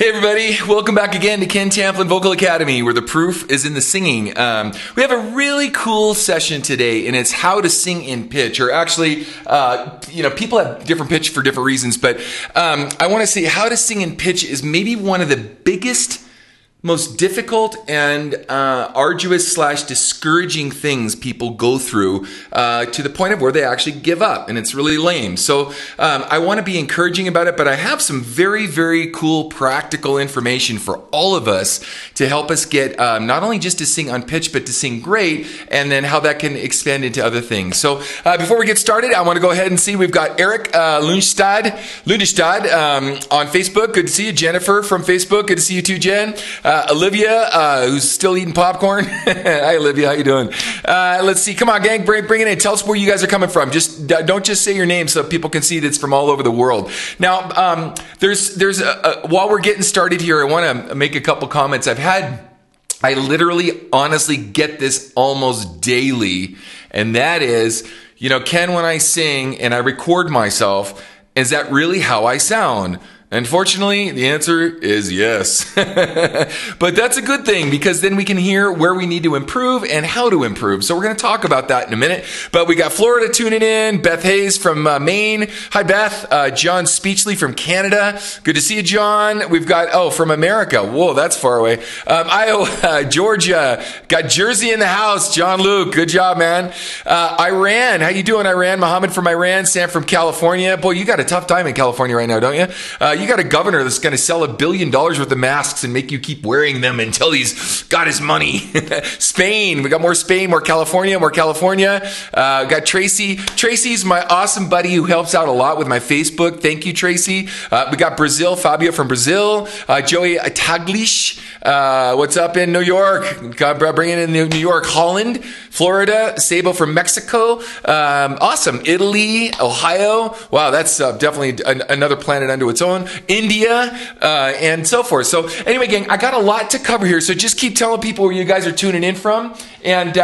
Hey everybody, welcome back again to Ken Tamplin Vocal Academy, where the proof is in the singing. We have a really cool session today, and it's how to sing in pitch, or actually, you know, people have different pitch for different reasons, but I want to say how to sing in pitch is maybe one of the biggest, most difficult and arduous / discouraging things people go through to the point of where they actually give up, and it's really lame. So I want to be encouraging about it, but I have some very, very cool practical information for all of us to help us get not only just to sing on pitch, but to sing great, and then how that can expand into other things. So before we get started, I want to go ahead and see we've got Eric Lundstad on Facebook. Good to see you. Jennifer from Facebook. Good to see you too, Jen. Olivia, who's still eating popcorn. Hi, Olivia. How you doing? Let's see. Come on, gang. Bring it in. Tell us where you guys are coming from. Just don't just say your name so people can see that it's from all over the world. Now, while we're getting started here, I want to make a couple comments. I literally, honestly get this almost daily, and that is, you know, Ken, when I sing and I record myself, is that really how I sound? Unfortunately, the answer is yes. But that's a good thing, because then we can hear where we need to improve and how to improve. So we're going to talk about that in a minute. But we got Florida tuning in, Beth Hayes from Maine. Hi, Beth. John Speechley from Canada. Good to see you, John. We've got, oh, from America. Whoa, that's far away. Iowa, Georgia. Got Jersey in the house. John Luke. Good job, man. Iran. How you doing, Iran? Mohammed from Iran. Sam from California. Boy, you got a tough time in California right now, don't you? You got a governor that's going to sell $1 billion worth of masks and make you keep wearing them until he's got his money. Spain. We got more Spain, more California, more California. Got Tracy. Tracy's my awesome buddy who helps out a lot with my Facebook. Thank you, Tracy. We got Brazil. Fabio from Brazil. Joey Taglish. What's up in New York? Bringing in New York. Holland. Florida. Sable from Mexico. Awesome. Italy. Ohio. Wow, that's definitely another planet under its own. India, and so forth. So anyway, gang, I got a lot to cover here, so just keep telling people where you guys are tuning in from. And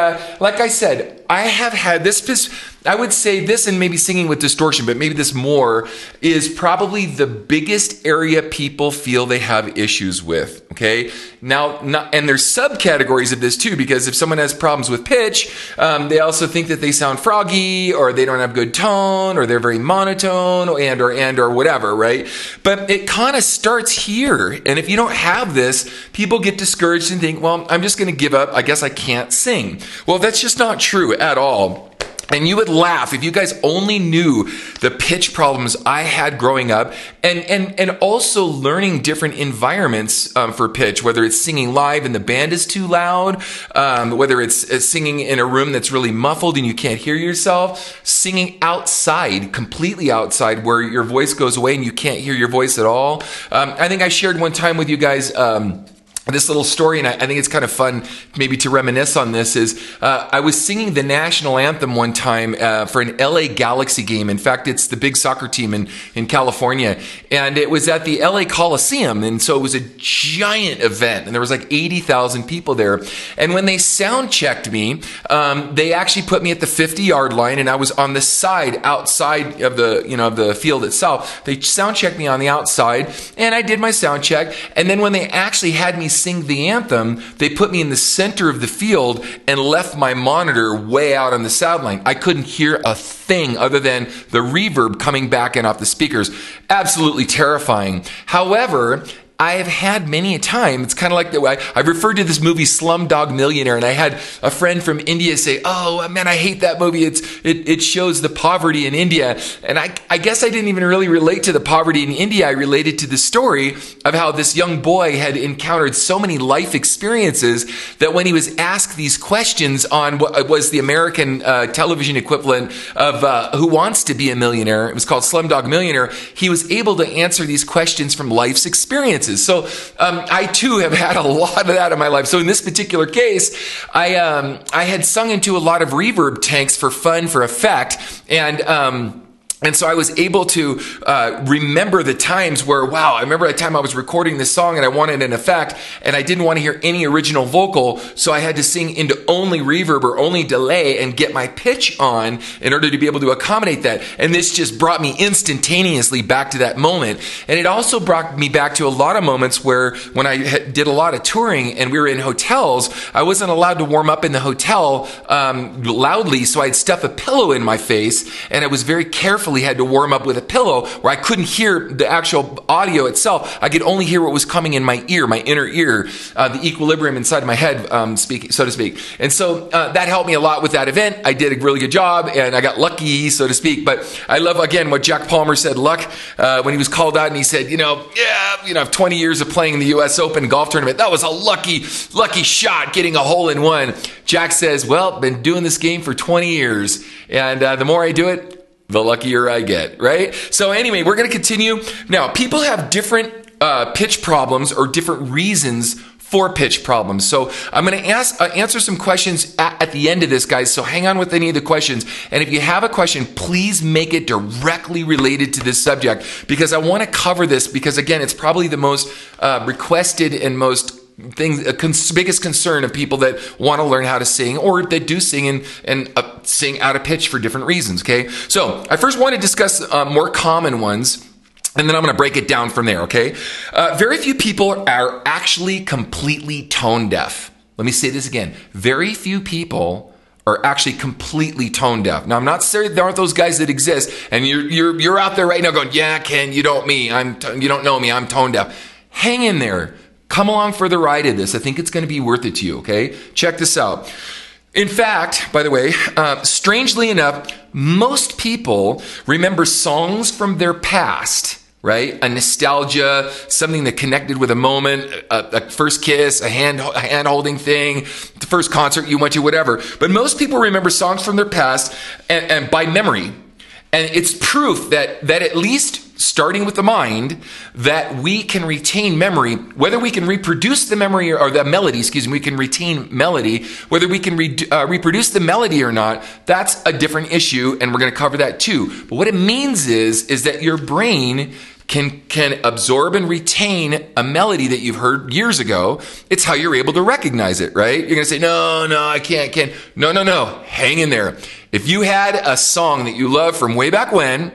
like I said, I have had this, I would say this and maybe singing with distortion, but maybe this more, is probably the biggest area people feel they have issues with, okay? Now, and there's subcategories of this too, because if someone has problems with pitch, they also think that they sound froggy, or they don't have good tone, or they're very monotone, or whatever, right? But it kind of starts here, and if you don't have this, people get discouraged and think, well, I'm just gonna give up, I guess I can't sing. Well, that's just not true at all. And you would laugh if you guys only knew the pitch problems I had growing up, and also learning different environments for pitch, whether it's singing live and the band is too loud, whether it's singing in a room that's really muffled and you can't hear yourself, singing outside, completely outside, where your voice goes away and you can't hear your voice at all. I think I shared one time with you guys this little story, and I think it's kind of fun maybe to reminisce on this, is I was singing the national anthem one time for an LA Galaxy game. In fact, it's the big soccer team in California, and it was at the LA Coliseum, and so it was a giant event, and there was like 80,000 people there. And when they sound checked me, they actually put me at the 50-yard line, and I was on the side outside of the, you know, of the field itself. They sound checked me on the outside, and I did my sound check, and then when they actually had me sing the anthem, they put me in the center of the field and left my monitor way out on the sideline. I couldn't hear a thing other than the reverb coming back in off the speakers. Absolutely terrifying. However, I have had many a time, it's kind of like the way I referred to this movie Slumdog Millionaire, and I had a friend from India say, oh man, I hate that movie, it shows the poverty in India. And I guess I didn't even really relate to the poverty in India. I related to the story of how this young boy had encountered so many life experiences that when he was asked these questions on what was the American television equivalent of Who Wants to Be a Millionaire, it was called Slumdog Millionaire, he was able to answer these questions from life's experiences. So I too have had a lot of that in my life. So in this particular case, I had sung into a lot of reverb tanks for fun, for effect, and And so I was able to remember the times where, wow, I remember a time I was recording this song and I wanted an effect and I didn't want to hear any original vocal, so I had to sing into only reverb or only delay and get my pitch on in order to be able to accommodate that. And this just brought me instantaneously back to that moment. And it also brought me back to a lot of moments where when I did a lot of touring and we were in hotels, I wasn't allowed to warm up in the hotel loudly, so I'd stuff a pillow in my face and I was very careful. Had to warm up with a pillow where I couldn't hear the actual audio itself. I could only hear what was coming in my ear, my inner ear, the equilibrium inside my head, so to speak. And so that helped me a lot with that event. I did a really good job and I got lucky, so to speak. But I love, again, what Jack Palmer said, luck, when he was called out and he said, I have 20 years of playing in the US Open golf tournament. That was a lucky shot getting a hole in one. Jack says, well, been doing this game for 20 years. And the more I do it, the luckier I get, right? So anyway, we're going to continue. Now, people have different pitch problems or different reasons for pitch problems. So I'm going to answer some questions at the end of this, guys. So hang on with any of the questions. And if you have a question, please make it directly related to this subject, because I want to cover this because, again, it's probably the most requested and most biggest concern of people that want to learn how to sing or that do sing and sing out of pitch for different reasons, okay? So I first want to discuss more common ones, and then I'm going to break it down from there, okay? Very few people are actually completely tone deaf. Let me say this again. Very few people are actually completely tone deaf. Now, I'm not saying there aren't those guys that exist, and you're out there right now going, yeah, Ken, you don't know me, I'm tone deaf. Hang in there. Come along for the ride of this. I think it's going to be worth it to you, okay? Check this out. In fact, by the way, strangely enough, most people remember songs from their past, right? A nostalgia, something that connected with a moment, a first kiss, a hand-holding thing, the first concert you went to, whatever. But most people remember songs from their past and by memory. And it's proof that at least starting with the mind, that we can retain memory, whether we can reproduce the memory or the melody, we can retain melody, whether we can reproduce the melody or not, that's a different issue, and we're going to cover that too. But what it means is that your brain can absorb and retain a melody that you've heard years ago. It's how you're able to recognize it, right? You're going to say, no, I can't, Ken. No, hang in there. If you had a song that you loved from way back when,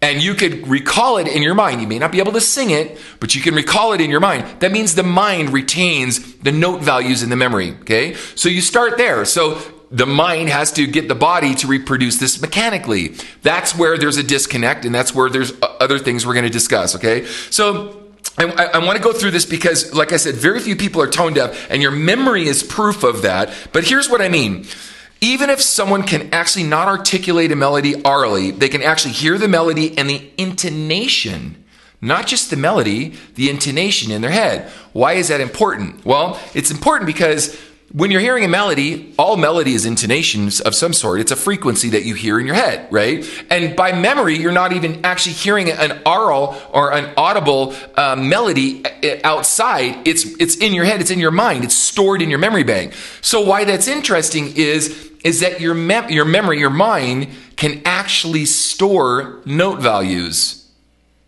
and you could recall it in your mind. You may not be able to sing it, but you can recall it in your mind. That means the mind retains the note values in the memory, okay? So you start there. So the mind has to get the body to reproduce this mechanically. That's where there's a disconnect, and that's where there's other things we're gonna discuss, okay? So I want to go through this because, like I said, very few people are tone deaf, and your memory is proof of that. But here's what I mean. Even if someone can actually not articulate a melody orally, they can actually hear the melody and the intonation, not just the melody, the intonation in their head. Why is that important? Well, it's important because when you're hearing a melody, all melody is intonations of some sort. It's a frequency that you hear in your head, right? And by memory, you're not even actually hearing an aural or an audible melody outside. It's in your head. It's in your mind. It's stored in your memory bank. So why that's interesting is that your memory, your mind, can actually store note values.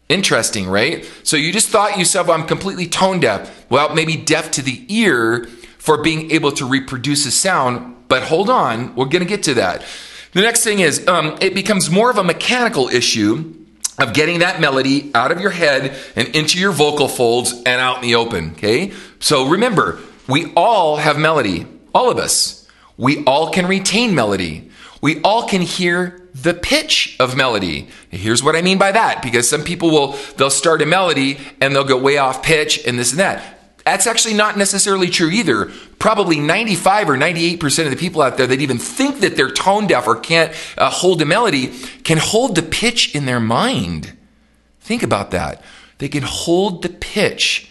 Interesting, right? So you just thought yourself, I'm completely tone deaf. Well, maybe deaf to the ear for being able to reproduce a sound, but hold on, we're gonna get to that. The next thing is, it becomes more of a mechanical issue of getting that melody out of your head and into your vocal folds and out in the open, okay? So remember, we all have melody, all of us. We all can retain melody. We all can hear the pitch of melody. Here's what I mean by that, because some people they'll start a melody and they'll go way off pitch and this and that. That's actually not necessarily true either. Probably 95 or 98% of the people out there that even think that they're tone deaf or can't hold a melody can hold the pitch in their mind. Think about that. They can hold the pitch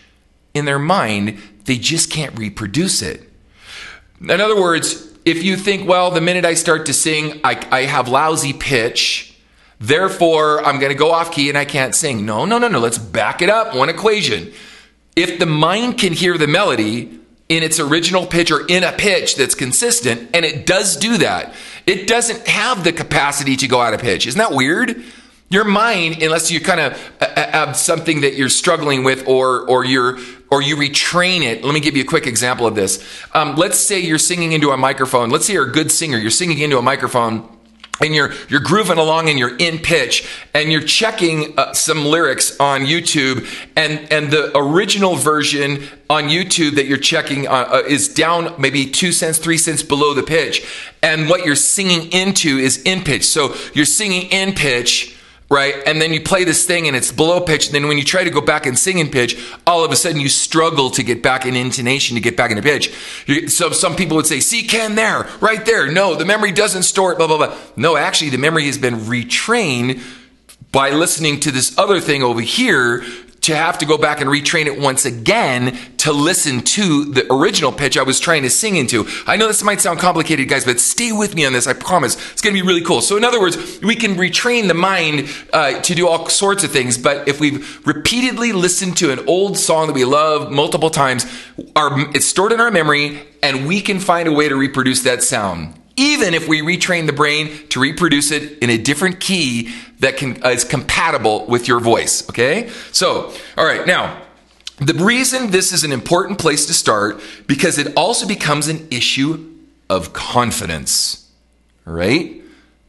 in their mind. They just can't reproduce it. In other words, if you think, well, the minute I start to sing, I have lousy pitch, therefore I'm going to go off key and I can't sing. No. Let's back it up. One equation. If the mind can hear the melody in its original pitch or in a pitch that's consistent, and it does do that, it doesn't have the capacity to go out of pitch. Isn't that weird? Your mind, unless you kind of have something that you're struggling with, or you retrain it. Let me give you a quick example of this. Let's say you're singing into a microphone. Let's say you're a good singer. You're singing into a microphone, and you're grooving along, and you're in pitch, and you're checking some lyrics on YouTube, and the original version on YouTube that you're checking is down maybe 2 cents, 3 cents below the pitch, and what you're singing into is in pitch. So you're singing in pitch. Right? And then you play this thing and it's below pitch. And then when you try to go back and sing in pitch, all of a sudden you struggle to get back in intonation, to get back into pitch. So some people would say, see, Ken, there, right there. No, the memory doesn't store it, blah, blah, blah. No, actually, the memory has been retrained by listening to this other thing over here to have to go back and retrain it once again to listen to the original pitch I was trying to sing into. I know this might sound complicated, guys, but stay with me on this, I promise. It's gonna be really cool. So in other words, we can retrain the mind to do all sorts of things, but if we've repeatedly listened to an old song that we love multiple times, it's stored in our memory, and we can find a way to reproduce that sound. Even if we retrain the brain to reproduce it in a different key that is compatible with your voice, okay? So, all right, now, the reason this is an important place to start, because it also becomes an issue of confidence, right?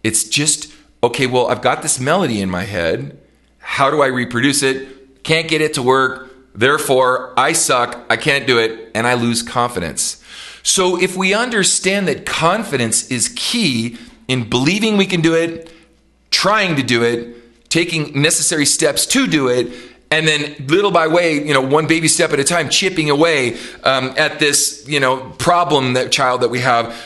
It's just, okay, well, I've got this melody in my head. How do I reproduce it? Can't get it to work. Therefore, I suck, I can't do it, and I lose confidence. So if we understand that confidence is key in believing we can do it, trying to do it, taking necessary steps to do it, and then little by way, one baby step at a time, chipping away at this, problem, that child that we have.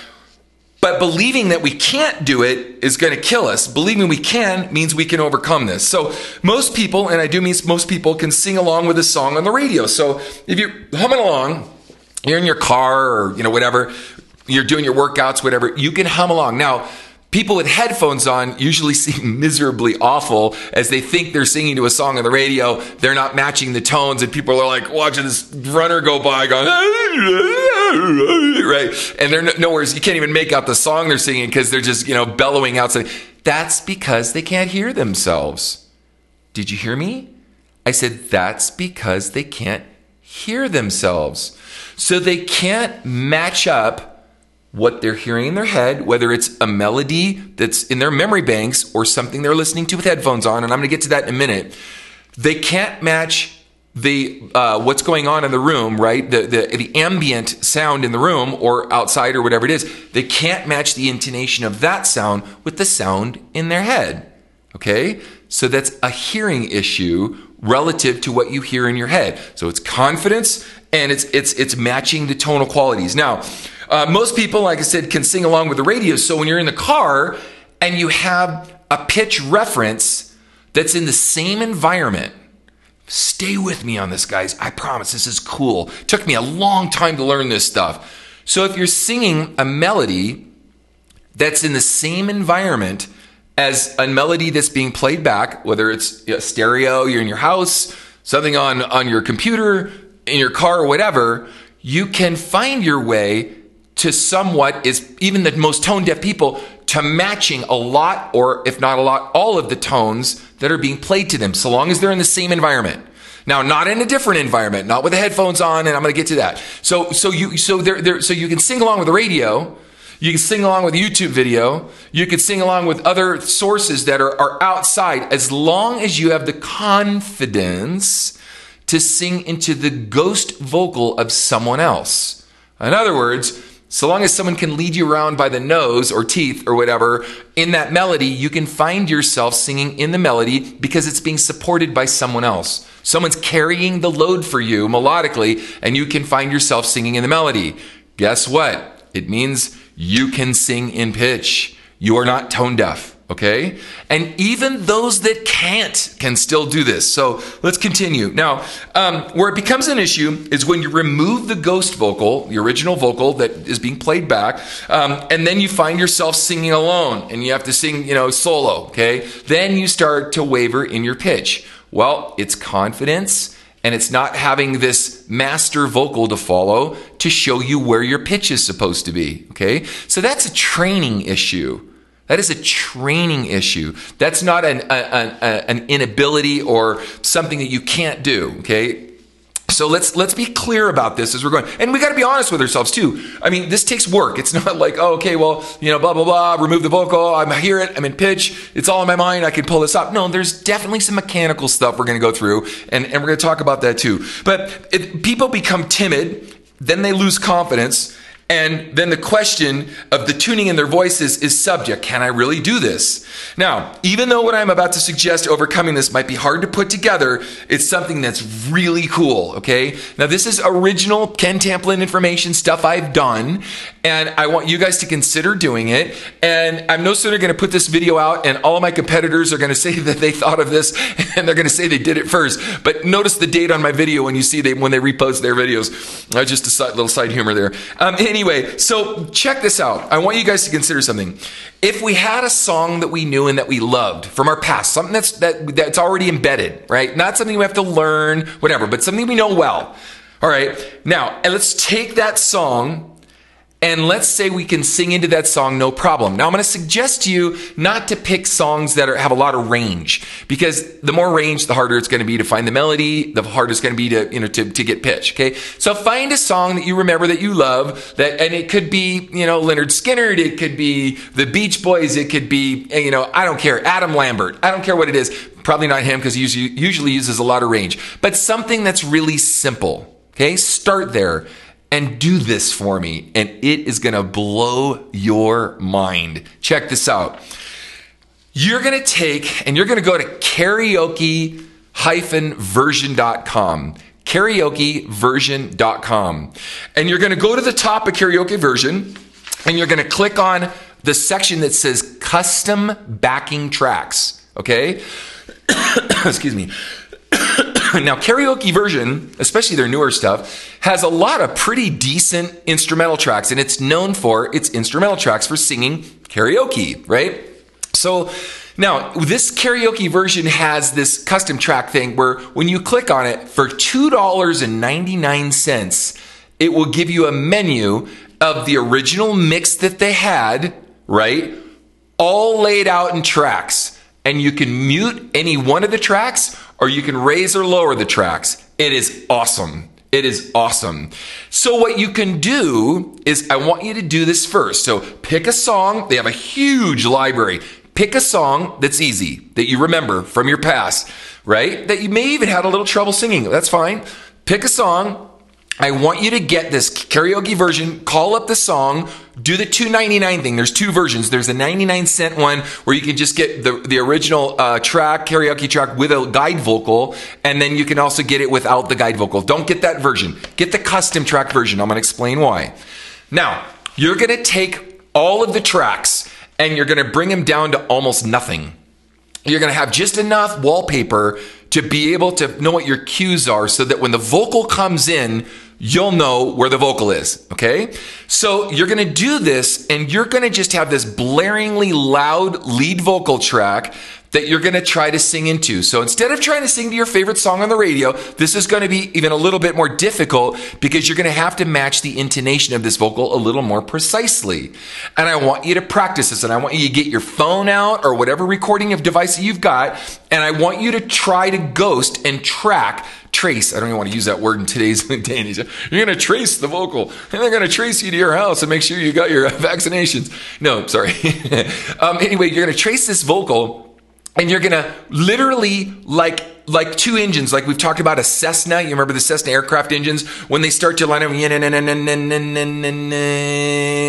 But believing that we can't do it is going to kill us. Believing we can means we can overcome this. So most people, and I do mean most people, can sing along with a song on the radio. So if you're humming along, you're in your car or, whatever, you're doing your workouts, whatever, you can hum along. Now, people with headphones on usually seem miserably awful as they think they're singing to a song on the radio. They're not matching the tones, and people are like watching this runner go by going, right? And they're nowhere, you can't even make out the song they're singing because they're just, bellowing outside. That's because they can't hear themselves. Did you hear me? I said, that's because they can't hear themselves. So they can't match up what they're hearing in their head, whether it's a melody that's in their memory banks or something they're listening to with headphones on, and I'm going to get to that in a minute. They can't match the what's going on in the room, right? The ambient sound in the room or outside or whatever it is. They can't match the intonation of that sound with the sound in their head, okay? So that's a hearing issue relative to what you hear in your head. So it's confidence, and it's matching the tonal qualities. Now, most people, like I said, can sing along with the radio. So when you're in the car and you have a pitch reference that's in the same environment, stay with me on this, guys. I promise this is cool. It took me a long time to learn this stuff. So if you're singing a melody that's in the same environment as a melody that's being played back, whether it's stereo, you're in your house, something on your computer, in your car or whatever, you can find your way to somewhat, is even the most tone deaf people, to matching a lot, or if not a lot, all of the tones that are being played to them, so long as they're in the same environment. Now, not in a different environment, not with the headphones on, and I'm gonna get to that. So you can sing along with the radio, you can sing along with a YouTube video, you can sing along with other sources that are outside, as long as you have the confidence to sing into the ghost vocal of someone else. In other words, so long as someone can lead you around by the nose or teeth or whatever, in that melody, you can find yourself singing in the melody because it's being supported by someone else. Someone's carrying the load for you melodically, and you can find yourself singing in the melody. Guess what? It means you can sing in pitch. You are not tone deaf, okay? And even those that can't can still do this. So let's continue. Now, where it becomes an issue is when you remove the ghost vocal, the original vocal that is being played back, and then you find yourself singing alone, and you have to sing, solo, okay? Then you start to waver in your pitch. Well, it's confidence, and it's not having this master vocal to follow to show you where your pitch is supposed to be, okay? So that's a training issue. That is a training issue. That's not an inability or something that you can't do, okay? So let's be clear about this as we're going. And we got to be honest with ourselves too. I mean, this takes work. It's not like, oh, okay, well, you know, blah, blah, blah, remove the vocal. I hear it. I'm in pitch. It's all in my mind. I can pull this up. No, there's definitely some mechanical stuff we're going to go through. And we're going to talk about that too. But people become timid. Then they lose confidence. And then the question of the tuning in their voices is subject. Can I really do this? Now, even though what I'm about to suggest overcoming this might be hard to put together, it's something that's really cool, okay? Now, this is original Ken Tamplin information, stuff I've done, and I want you guys to consider doing it. And I'm no sooner going to put this video out, and all of my competitors are going to say that they thought of this, and they're going to say they did it first. But notice the date on my video when you see when they repost their videos. Just a little side humor there. Anyway, so check this out. I want you guys to consider something. If we had a song that we knew and that we loved from our past, something that's already embedded, right? Not something we have to learn, whatever, but something we know well. All right, now, and let's take that song and let's say we can sing into that song no problem. Now, I'm going to suggest to you not to pick songs that have a lot of range, because the more range, the harder it's going to be to find the melody, the harder it's going to be to get pitch, okay? So find a song that you remember that you love, and it could be, you know, Lynyrd Skynyrd, it could be the Beach Boys, it could be, you know, I don't care, Adam Lambert, I don't care what it is. Probably not him because he usually uses a lot of range, but something that's really simple, okay? Start there. And do this for me, and it is gonna blow your mind. Check this out. You're gonna take, and you're gonna go to karaoke-version.com. Karaoke-version.com. And you're gonna go to the top of Karaoke Version, and you're gonna click on the section that says Custom Backing Tracks, okay? Excuse me. Now, Karaoke Version, especially their newer stuff, has a lot of pretty decent instrumental tracks, and it's known for its instrumental tracks for singing karaoke, right? So now, this Karaoke Version has this custom track thing where when you click on it, for $2.99, it will give you a menu of the original mix that they had, right? All laid out in tracks. And you can mute any one of the tracks, or you can raise or lower the tracks. It is awesome. It is awesome. So what you can do is, I want you to do this first. So pick a song. They have a huge library. Pick a song that's easy, that you remember from your past, right? That you may even had a little trouble singing. That's fine. Pick a song. I want you to get this Karaoke Version, call up the song, do the $2.99 thing. There's two versions. There's a 99-cent one where you can just get the original track, karaoke track with a guide vocal, and then you can also get it without the guide vocal. Don't get that version. Get the custom track version. I'm going to explain why. Now, you're going to take all of the tracks and you're going to bring them down to almost nothing. You're going to have just enough wallpaper to be able to know what your cues are so that when the vocal comes in, you'll know where the vocal is, okay? So you're gonna do this, and you're gonna just have this blaringly loud lead vocal track that you're gonna try to sing into. So instead of trying to sing to your favorite song on the radio, this is gonna be even a little bit more difficult because you're gonna have to match the intonation of this vocal a little more precisely. And I want you to practice this, and I want you to get your phone out or whatever recording device you've got, and I want you to try to ghost and trace. I don't even want to use that word in today's day and age. You're going to trace the vocal, and they're going to trace you to your house and make sure you got your vaccinations. No, sorry. Anyway, you're going to trace this vocal, and you're going to literally like two engines, like we've talked about a Cessna. You remember the Cessna aircraft engines? When they start to line up, and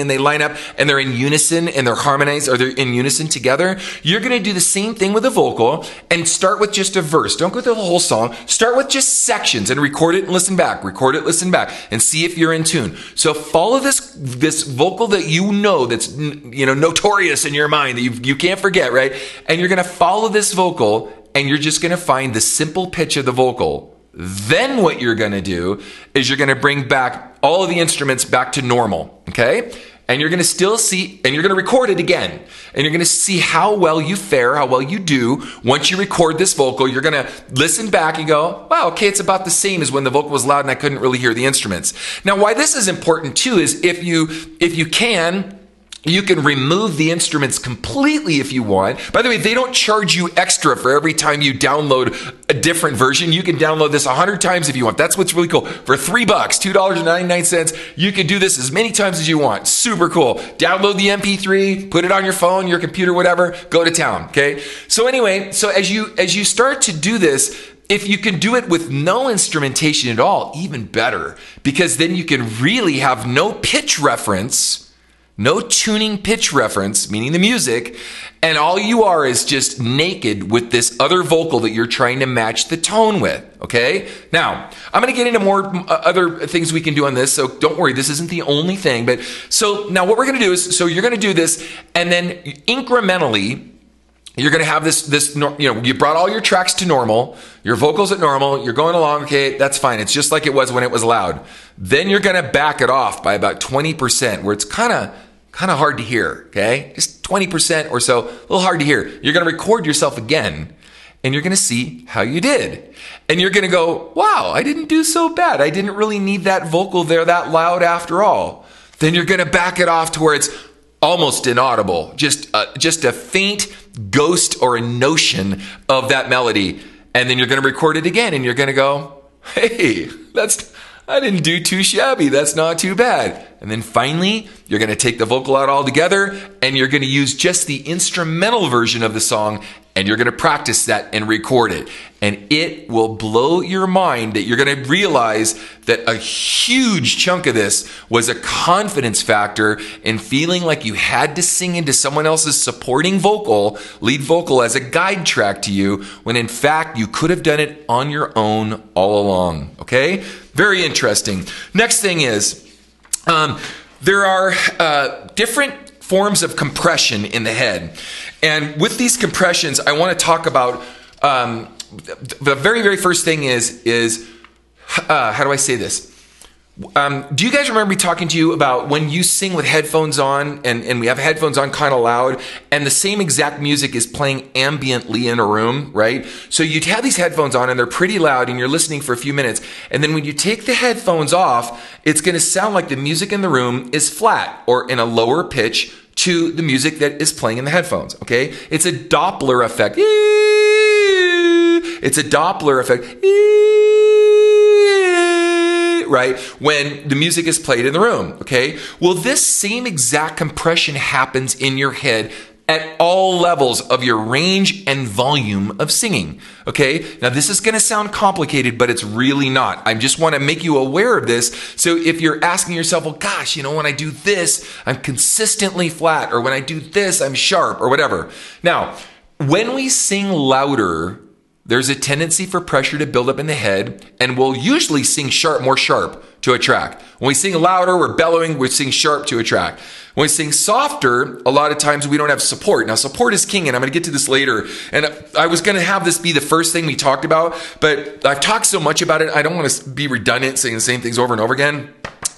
they line up, and they're in unison, and they're harmonized, or they're in unison together. You're going to do the same thing with a vocal, and start with just a verse. Don't go through the whole song. Start with just sections, and record it and listen back. Record it, listen back, and see if you're in tune. So follow this vocal that you know, that's, you know, notorious in your mind, that you can't forget, right? And you're going to follow this vocal, and you're just going to find the simple pitch of the vocal. Then what you're going to do is you're going to bring back all of the instruments back to normal, okay? And you're going to still see, and you're going to record it again. And you're going to see how well you fare, how well you do. Once you record this vocal, you're going to listen back and go, wow, okay, it's about the same as when the vocal was loud and I couldn't really hear the instruments. Now, why this is important too is if you can, You can remove the instruments completely if you want. By the way, they don't charge you extra for every time you download a different version. You can download this 100 times if you want. That's what's really cool. For $3, $2.99, you can do this as many times as you want. Super cool. Download the MP3, put it on your phone, your computer, whatever. Go to town, okay? So anyway, so as you start to do this, if you can do it with no instrumentation at all, even better, because then you can really have no pitch reference. No tuning pitch reference, meaning the music, and all you are is just naked with this other vocal that you're trying to match the tone with, okay? Now, I'm gonna get into more other things we can do on this, so don't worry, this isn't the only thing, but so now what we're gonna do is, so you're gonna do this, and then incrementally, you're gonna have this, you know, you brought all your tracks to normal, your vocals at normal, you're going along, okay, that's fine, it's just like it was when it was loud. Then you're gonna back it off by about 20%, where it's kind of hard to hear, okay? Just 20% or so, a little hard to hear. You're gonna record yourself again, and you're gonna see how you did. And you're gonna go, wow, I didn't do so bad. I didn't really need that vocal there that loud after all. Then you're gonna back it off to where it's almost inaudible, just a faint ghost or a notion of that melody. And then you're gonna record it again, and you're gonna go, hey, I didn't do too shabby, that's not too bad. And then finally, you're gonna take the vocal out altogether, and you're gonna use just the instrumental version of the song, and you're gonna practice that and record it. And it will blow your mind that you're gonna realize that a huge chunk of this was a confidence factor in feeling like you had to sing into someone else's supporting vocal, lead vocal as a guide track to you, when in fact you could have done it on your own all along, okay? Very interesting. Next thing is, there are different forms of compression in the head. And with these compressions, I want to talk about, the very, very first thing is how do I say this? Do you guys remember me talking to you about when you sing with headphones on, and we have headphones on kind of loud, and the same exact music is playing ambiently in a room, right? So you'd have these headphones on and they're pretty loud and you're listening for a few minutes, and then when you take the headphones off, it's gonna sound like the music in the room is flat or in a lower pitch to the music that is playing in the headphones, okay? It's a Doppler effect. It's a Doppler effect. Right? When the music is played in the room, okay? Well, this same exact compression happens in your head at all levels of your range and volume of singing, okay? Now, this is gonna sound complicated, but it's really not. I just wanna make you aware of this, so if you're asking yourself, well, gosh, you know, when I do this, I'm consistently flat, or when I do this, I'm sharp, or whatever. Now, when we sing louder, there's a tendency for pressure to build up in the head, and we'll usually sing sharp, more sharp to a track. When we sing louder, we're bellowing, we sing sharp to a track. When we sing softer, a lot of times we don't have support. Now, support is king, and I'm gonna get to this later. And I was gonna have this be the first thing we talked about, but I've talked so much about it, I don't wanna be redundant saying the same things over and over again.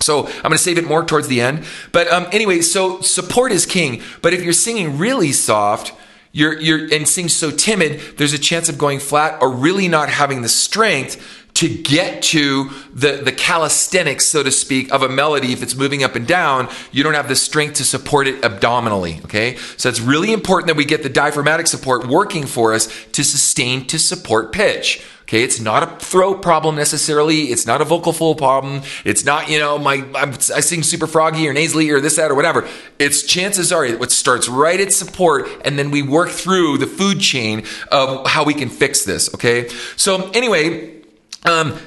So I'm gonna save it more towards the end. But anyway, so support is king, but if you're singing really soft, and sing so timid, there's a chance of going flat or really not having the strength to get to the calisthenics, so to speak, of a melody. If it's moving up and down, you don't have the strength to support it abdominally, okay? So it's really important that we get the diaphragmatic support working for us to sustain to support pitch. Okay, it's not a throat problem necessarily. It's not a vocal fold problem. It's not, you know, I sing super froggy or nasally or this, that, or whatever. It's chances are it starts right at support, and then we work through the food chain of how we can fix this. Okay, so anyway.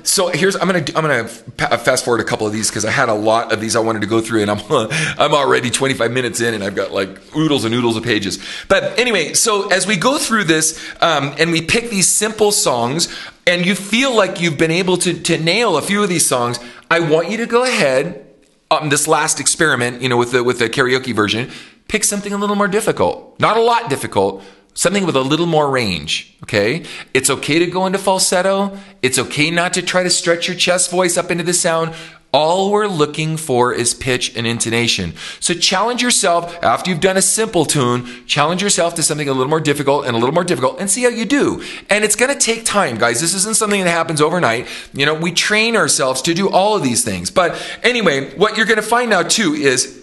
So here's, I'm gonna fast forward a couple of these because I had a lot of these I wanted to go through, and I'm already 25 minutes in, and I've got like oodles and oodles of pages. But anyway, so as we go through this, and we pick these simple songs, and you feel like you've been able to nail a few of these songs, I want you to go ahead on this last experiment, you know, with the karaoke version, pick something a little more difficult, not a lot difficult. Something with a little more range, okay? It's okay to go into falsetto. It's okay not to try to stretch your chest voice up into the sound. All we're looking for is pitch and intonation. So challenge yourself, after you've done a simple tune, challenge yourself to something a little more difficult and see how you do. And it's gonna take time, guys. This isn't something that happens overnight. You know, we train ourselves to do all of these things. But anyway, what you're gonna find out too is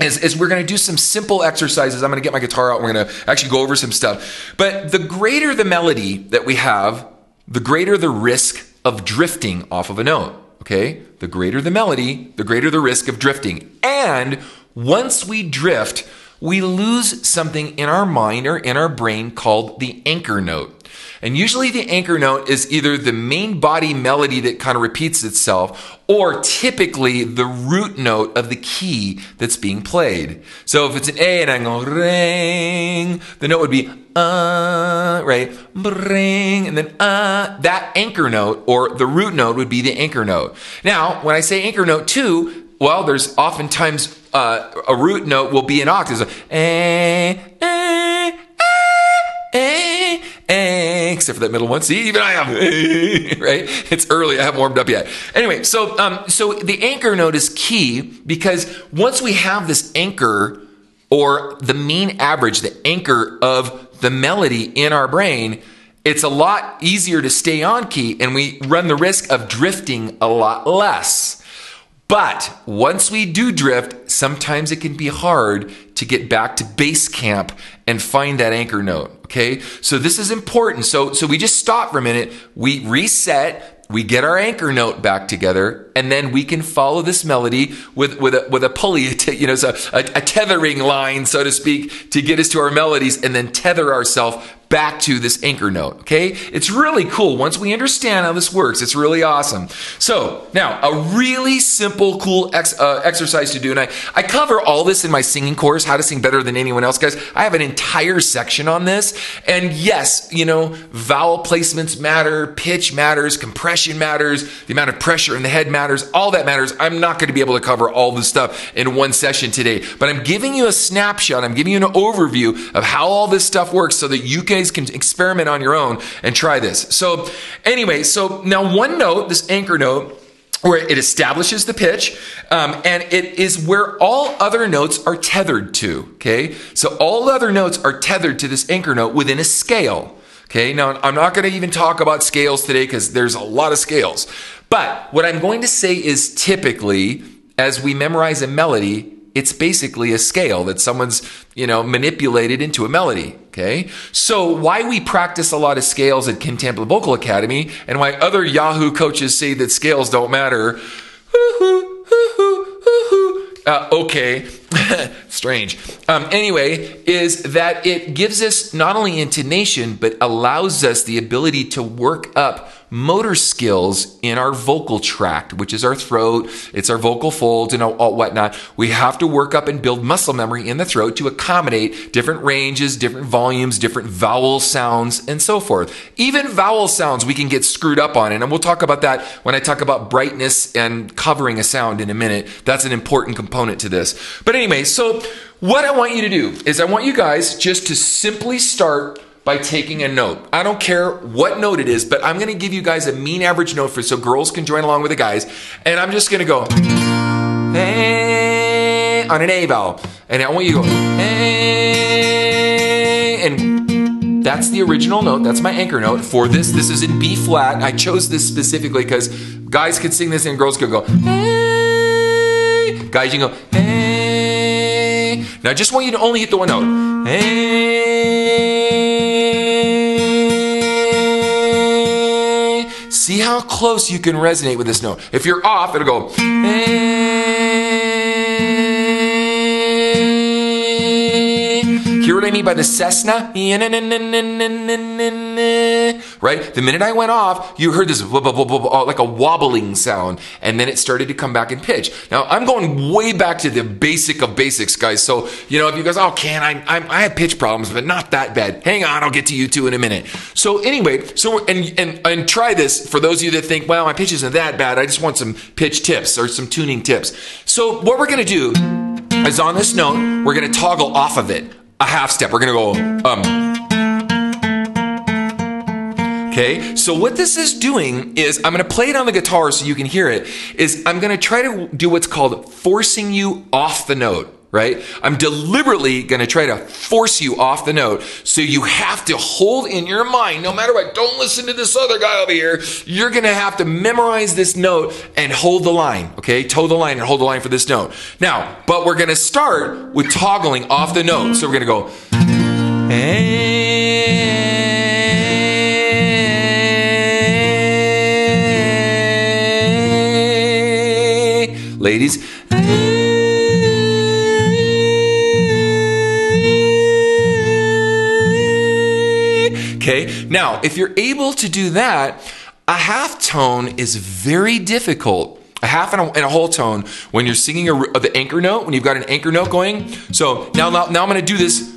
is we're going to do some simple exercises. I'm going to get my guitar out and we're going to actually go over some stuff. But the greater the melody that we have, the greater the risk of drifting off of a note, okay? The greater the melody, the greater the risk of drifting. And once we drift, we lose something in our mind or in our brain called the anchor note. And usually the anchor note is either the main body melody that kind of repeats itself, or typically the root note of the key that's being played. So if it's an A and I go ring, the note would be right? Ring, and then that anchor note or the root note would be the anchor note. Now, when I say anchor note too, well, there's oftentimes a root note will be an octave. So, except for that middle one. See, even I have, right? It's early. I haven't warmed up yet. Anyway, so the anchor note is key, because once we have this anchor or the mean average, the anchor of the melody in our brain, it's a lot easier to stay on key, and we run the risk of drifting a lot less. But once we do drift, sometimes it can be hard to get back to base camp and find that anchor note, okay? So this is important. So we just stop for a minute, we reset, we get our anchor note back together, and then we can follow this melody with a pulley, you know, so a tethering line, so to speak, to get us to our melodies and then tether ourselves back to this anchor note, okay? It's really cool. Once we understand how this works, it's really awesome. So now, a really simple, cool exercise to do, and I cover all this in my singing course, How to Sing Better Than Anyone Else, guys. I have an entire section on this, and yes, you know, vowel placements matter, pitch matters, compression matters, the amount of pressure in the head matters, all that matters. I'm not going to be able to cover all this stuff in one session today, but I'm giving you a snapshot, I'm giving you an overview of how all this stuff works so that you guys can experiment on your own and try this. So anyway, so now one note, this anchor note, where it establishes the pitch, and it is where all other notes are tethered to, okay? So all other notes are tethered to this anchor note within a scale, okay? Now, I'm not gonna even talk about scales today because there's a lot of scales, but what I'm going to say is typically, as we memorize a melody, it's basically a scale that someone's, you know, manipulated into a melody, okay? So why we practice a lot of scales at Ken Tamplin Vocal Academy, and why other Yahoo coaches say that scales don't matter, okay, strange. Anyway, is that it gives us not only intonation, but allows us the ability to work up motor skills in our vocal tract, which is our throat, it's our vocal folds and all whatnot. We have to work up and build muscle memory in the throat to accommodate different ranges, different volumes, different vowel sounds, and so forth. Even vowel sounds we can get screwed up on, and we'll talk about that when I talk about brightness and covering a sound in a minute. That's an important component to this. But anyway, so what I want you to do is I want you guys just to simply start by taking a note. I don't care what note it is, but I'm gonna give you guys a mean average note for so girls can join along with the guys, and I'm just gonna go hey, on an A vowel, and I want you to go hey, and that's the original note, that's my anchor note for this. This is in B flat. I chose this specifically because guys could sing this and girls could go hey. Guys, you can go hey. Now I just want you to only hit the one note. Hey. See how close you can resonate with this note. If you're off, it'll go. Hear what I mean by the Cessna? Right? The minute I went off, you heard this like a wobbling sound, and then it started to come back in pitch. Now, I'm going way back to the basic of basics, guys. So, you know, if you guys, oh, Ken, I have pitch problems, but not that bad. Hang on, I'll get to you two in a minute. So anyway, and try this for those of you that think, well, my pitch isn't that bad, I just want some pitch tips or some tuning tips. So what we're gonna do is on this note, we're gonna toggle off of it a half step. We're gonna go, Okay, so what this is doing is, I'm gonna play it on the guitar so you can hear it, is I'm gonna try to do what's called forcing you off the note, right? I'm deliberately going to try to force you off the note. So you have to hold in your mind, no matter what, don't listen to this other guy over here. You're going to have to memorize this note and hold the line, okay? Toe the line and hold the line for this note. Now, but we're going to start with toggling off the note. So we're going to go, ladies, okay. Now, if you're able to do that, a half tone is very difficult. A half and a whole tone when you're singing the anchor note, when you've got an anchor note going. So now I'm going to do this.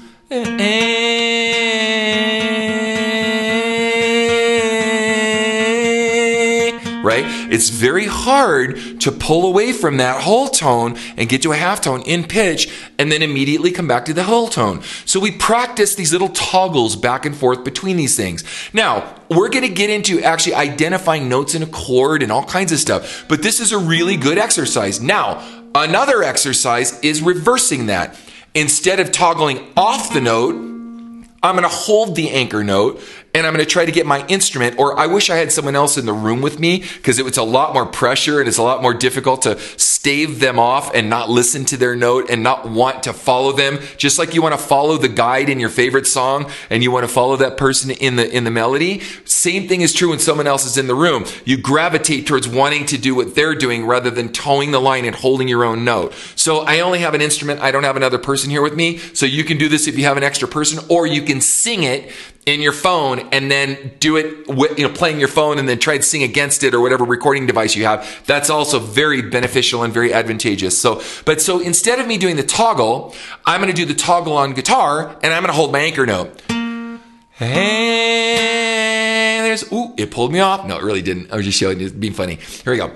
Right? It's very hard to pull away from that whole tone and get to a half tone in pitch and then immediately come back to the whole tone. So we practice these little toggles back and forth between these things. Now, we're going to get into actually identifying notes in a chord and all kinds of stuff, but this is a really good exercise. Now, another exercise is reversing that. Instead of toggling off the note, I'm going to hold the anchor note and I'm going to try to get my instrument, or I wish I had someone else in the room with me, because it's a lot more pressure and it's a lot more difficult to stave them off and not listen to their note and not want to follow them. Just like you want to follow the guide in your favorite song and you want to follow that person in the melody, same thing is true when someone else is in the room. You gravitate towards wanting to do what they're doing rather than towing the line and holding your own note. So I only have an instrument. I don't have another person here with me. So you can do this if you have an extra person, or you can sing it in your phone and then do it with, playing your phone and then try to sing against it or whatever recording device you have. That's also very beneficial and very advantageous. So instead of me doing the toggle, I'm going to do the toggle on guitar and I'm going to hold my anchor note. And there's, ooh, it pulled me off. No, it really didn't. I was just showing, just being funny. Here we go.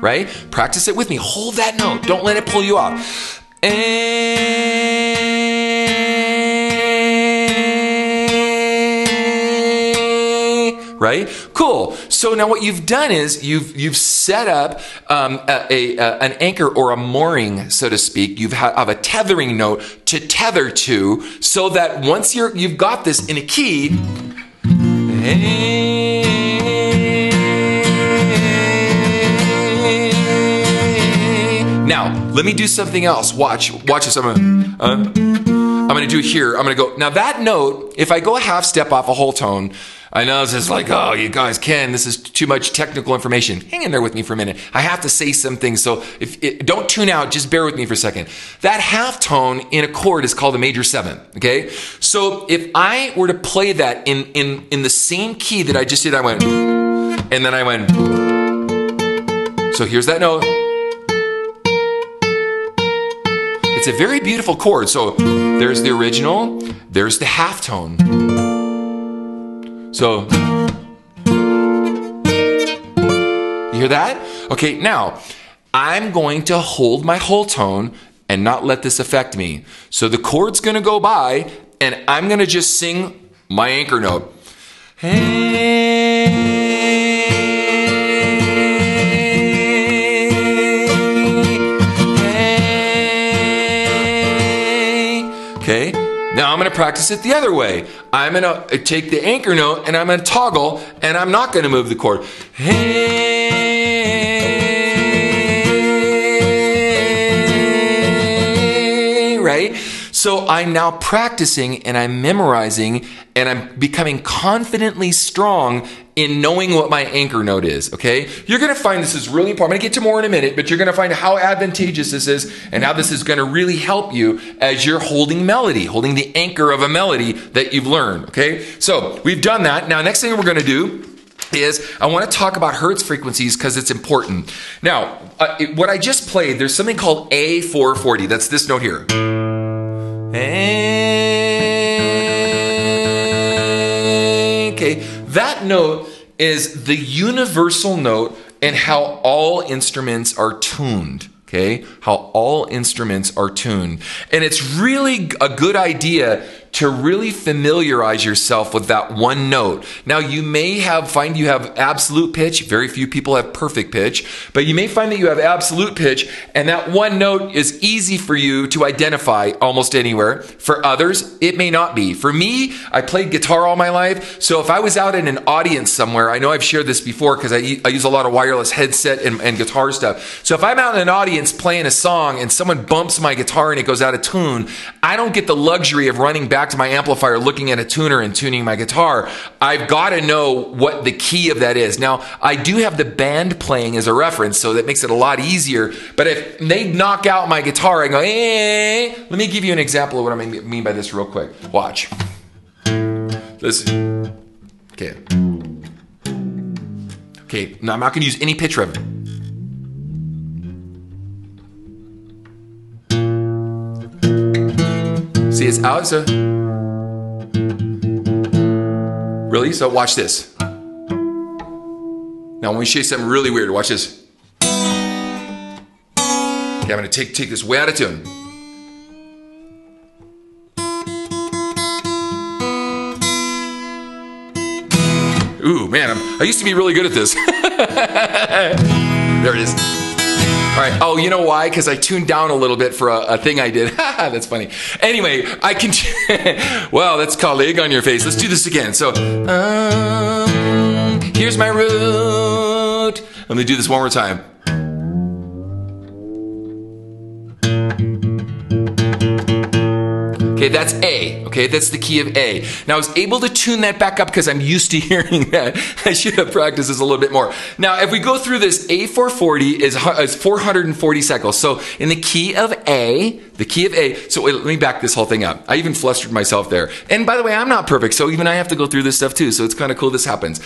Right? Practice it with me. Hold that note. Don't let it pull you off. Right? Cool. So now what you've done is you've set up an anchor or a mooring, so to speak. You have a tethering note to tether to, so that once you've got this in a key. Now, let me do something else. Watch this. I'm gonna do it here. I'm gonna go, now that note, if I go a half step off a whole tone, I know it's just like, oh, you guys, Ken, this is too much technical information. Hang in there with me for a minute. I have to say some things, so don't tune out, just bear with me for a second. That half tone in a chord is called a major seventh, okay? So if I were to play that in the same key that I just did, I went, and then I went, so here's that note. It's a very beautiful chord. So there's the original, there's the half tone. So you hear that? Okay, now I'm going to hold my whole tone and not let this affect me. So the chord's gonna go by and I'm gonna just sing my anchor note. Okay, now I'm going to practice it the other way. I'm going to take the anchor note and I'm going to toggle and I'm not going to move the chord. Hey, right? So I'm now practicing and I'm memorizing and I'm becoming confidently strong in knowing what my anchor note is, okay? You're gonna find this is really important. I'm gonna get to more in a minute, but you're gonna find how advantageous this is and how this is gonna really help you as you're holding melody, holding the anchor of a melody that you've learned, okay? So we've done that. Now, next thing we're gonna do is I wanna talk about Hertz frequencies because it's important. Now, what I just played, there's something called A440. That's this note here. Okay. That note is the universal note in how all instruments are tuned, okay? How all instruments are tuned. And it's really a good idea to really familiarize yourself with that one note. Now, you may find you have absolute pitch. Very few people have perfect pitch, but you may find that you have absolute pitch, and that one note is easy for you to identify almost anywhere. For others, it may not be. For me, I played guitar all my life, so if I was out in an audience somewhere, I know I've shared this before because I use a lot of wireless headset and guitar stuff. So if I'm out in an audience playing a song and someone bumps my guitar and it goes out of tune, I don't get the luxury of running back to my amplifier, looking at a tuner and tuning my guitar. I've got to know what the key of that is. Now, I do have the band playing as a reference, so that makes it a lot easier. But if they knock out my guitar, I go, eh. Let me give you an example of what I mean by this real quick. Watch. Listen. Okay. Okay, now I'm not going to use any pitch rev. See, it's out, so. Really? So watch this. Now, when we show you something really weird, watch this. Okay, I'm going to take this way out of tune. Ooh, man, I used to be really good at this. There it is. All right. Oh, you know why? Because I tuned down a little bit for a thing I did. That's funny. Anyway, I can... Wow, that's colleague on your face. Let's do this again. So, here's my root. Let me do this one more time. Okay, that's A. Okay, that's the key of A. Now, I was able to tune that back up because I'm used to hearing that. I should have practiced this a little bit more. Now, if we go through this, A440 is 440 cycles. So in the key of A, so wait, let me back this whole thing up. I even flustered myself there. And by the way, I'm not perfect, so even I have to go through this stuff too, so it's kind of cool this happens.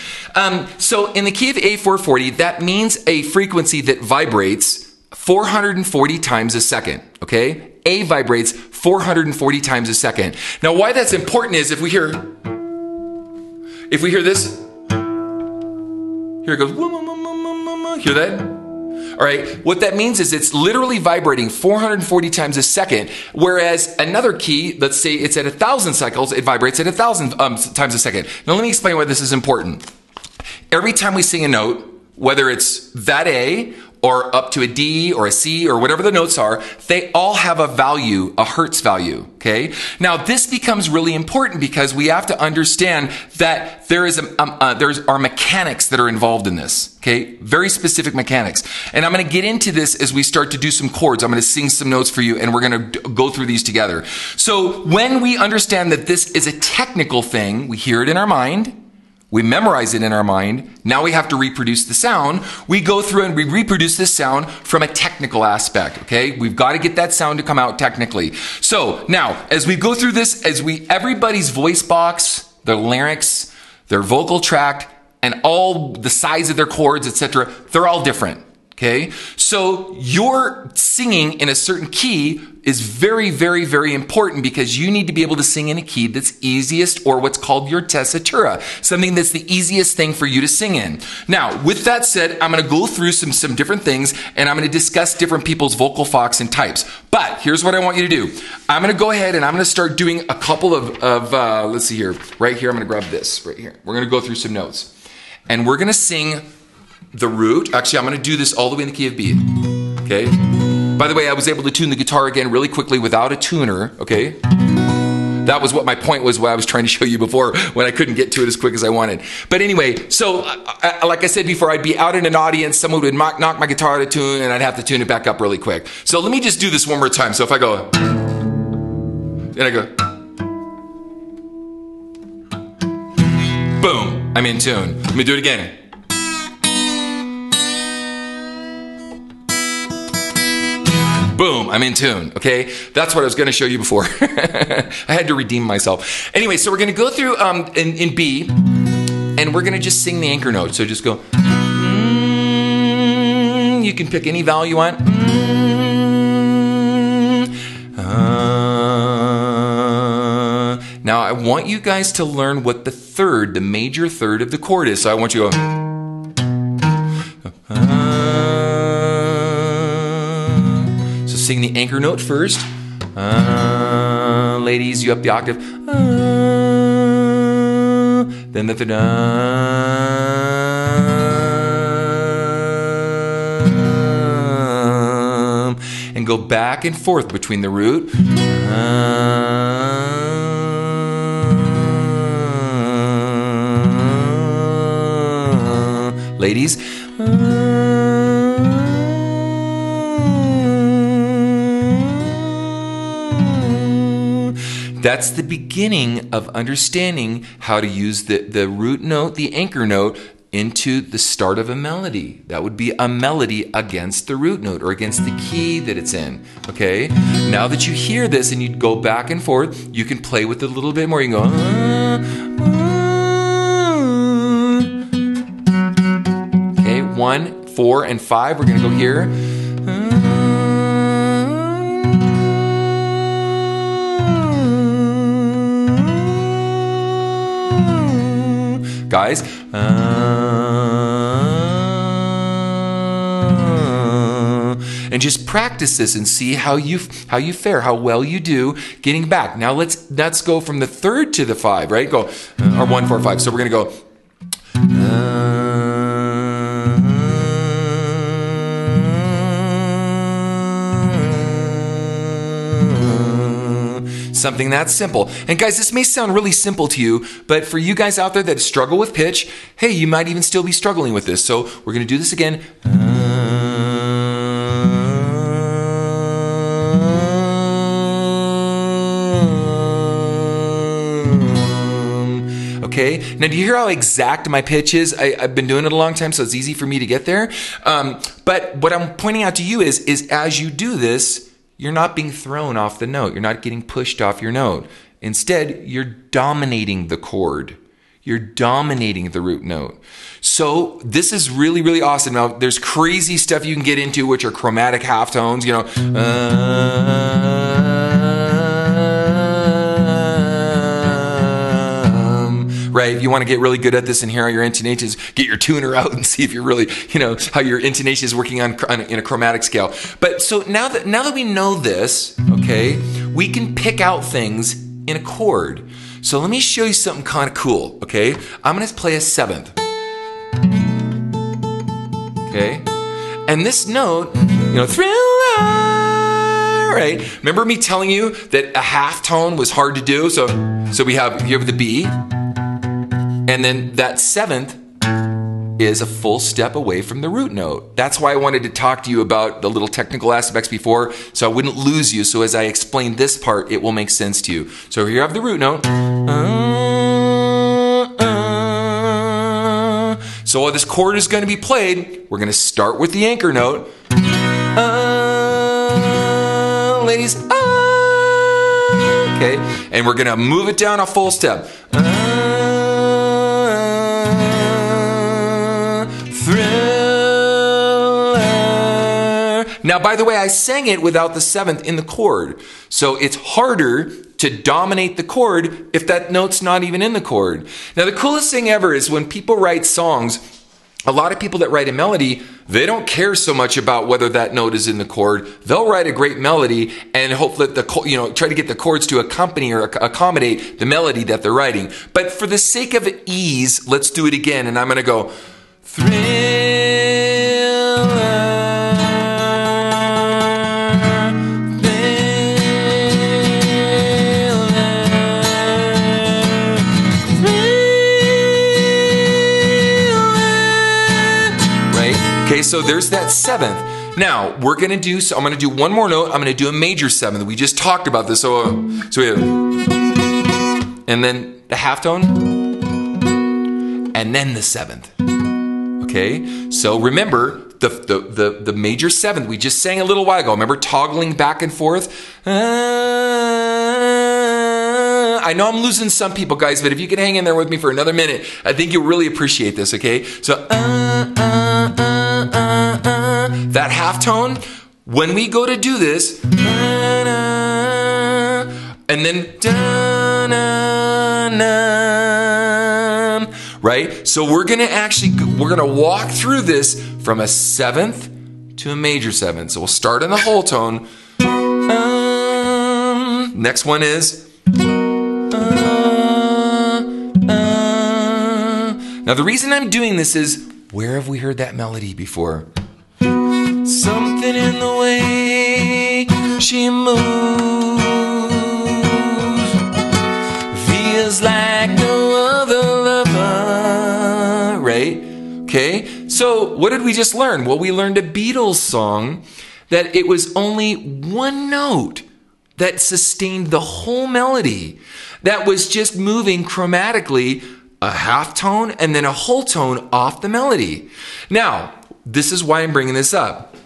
So in the key of A440, that means a frequency that vibrates 440 times a second, okay? A vibrates 440 times a second. Now, why that's important is if we hear this, here it goes, hear that? All right, what that means is it's literally vibrating 440 times a second, whereas another key, let's say it's at 1,000 cycles, it vibrates at 1,000 times a second. Now, let me explain why this is important. Every time we sing a note, whether it's that A or up to a D or a C or whatever the notes are, they all have a value, a hertz value, okay? Now, this becomes really important because we have to understand that there are mechanics that are involved in this, okay? Very specific mechanics. And I'm gonna get into this as we start to do some chords. I'm gonna sing some notes for you and we're gonna go through these together. So when we understand that this is a technical thing, we hear it in our mind, we memorize it in our mind, now we have to reproduce the sound. We go through and we reproduce this sound from a technical aspect, okay? We've got to get that sound to come out technically. So now, as we go through this, everybody's voice box, their larynx, their vocal tract, and all the size of their chords, etc., they're all different, okay? So your singing in a certain key is very, very, very important because you need to be able to sing in a key that's easiest, or what's called your tessitura, something that's the easiest thing for you to sing in. Now, with that said, I'm gonna go through some different things and I'm gonna discuss different people's vocal focs and types. But here's what I want you to do. I'm gonna go ahead and I'm gonna start doing a couple of let's see here, right here, I'm gonna grab this right here. We're gonna go through some notes and we're gonna sing the root. Actually, I'm gonna do this all the way in the key of B, okay? By the way, I was able to tune the guitar again really quickly without a tuner, okay? That was what my point was, what I was trying to show you before when I couldn't get to it as quick as I wanted. But anyway, so like I said before, I'd be out in an audience, someone would knock my guitar out of tune and I'd have to tune it back up really quick. So let me just do this one more time. So if I go, and I go, boom, I'm in tune. Let me do it again. Boom, I'm in tune, okay? That's what I was gonna show you before. I had to redeem myself. Anyway, so we're gonna go through in B, and we're gonna just sing the anchor note. So just go, you can pick any vowel you want. Now I want you guys to learn what the major third of the chord is. So I want you to go, sing the anchor note first. Ladies, you up the octave. Then the third. And go back and forth between the root. Ladies. That's the beginning of understanding how to use the root note, the anchor note, into the start of a melody. That would be a melody against the root note or against the key that it's in, okay? Now that you hear this and you go back and forth, you can play with it a little bit more. You can go... Okay, 1, 4, and 5. We're gonna go here. Guys, and just practice this and see how you fare, how well you do getting back. Now let's go from the third to the 5, right? Go or 1, 4, 5. So we're gonna go. Something that simple. And guys, this may sound really simple to you, but for you guys out there that struggle with pitch, hey, you might even still be struggling with this. So we're gonna do this again. Okay, now do you hear how exact my pitch is? I've been doing it a long time, so it's easy for me to get there. But what I'm pointing out to you is as you do this, you're not being thrown off the note. You're not getting pushed off your note. Instead, you're dominating the chord. You're dominating the root note. So this is really, really awesome. Now, there's crazy stuff you can get into, which are chromatic halftones, you know. Right? If you want to get really good at this and hear how your intonations, get your tuner out and see if you're really, you know, how your intonation is working in a chromatic scale. But so now that we know this, okay, we can pick out things in a chord. So let me show you something kind of cool, okay? I'm going to play a 7th. Okay? And this note, you know, right? Remember me telling you that a half tone was hard to do? So you have the B. And then that 7th is a full step away from the root note. That's why I wanted to talk to you about the little technical aspects before, so I wouldn't lose you. So as I explain this part, it will make sense to you. So here you have the root note. So while this chord is going to be played, we're going to start with the anchor note. Ladies, okay, and we're going to move it down a full step. Thriller. Now, by the way, I sang it without the 7th in the chord. So it's harder to dominate the chord if that note's not even in the chord. Now, the coolest thing ever is when people write songs, a lot of people that write a melody, they don't care so much about whether that note is in the chord. They'll write a great melody and hope that try to get the chords to accompany or accommodate the melody that they're writing. But for the sake of ease, let's do it again. And I'm going to go thriller. Right? Okay, so there's that 7th. Now, we're going to do, so I'm going to do one more note. I'm going to do a major 7th. We just talked about this. So we have, and then the halftone, and then the 7th. Okay, so remember the major 7th we just sang a little while ago. Remember toggling back and forth? I know I'm losing some people, guys, but if you can hang in there with me for another minute, I think you'll really appreciate this, okay? So, that half tone, when we go to do this, and then, right? So we're gonna walk through this from a 7th to a major 7th. So we'll start on the whole tone. Next one is Now, the reason I'm doing this is, where have we heard that melody before? Something in the way she moves feels like no other lover, right? Okay, so what did we just learn? Well, we learned a Beatles song that it was only one note that sustained the whole melody, that was just moving chromatically a half tone and then a whole tone off the melody. Now, this is why I'm bringing this up,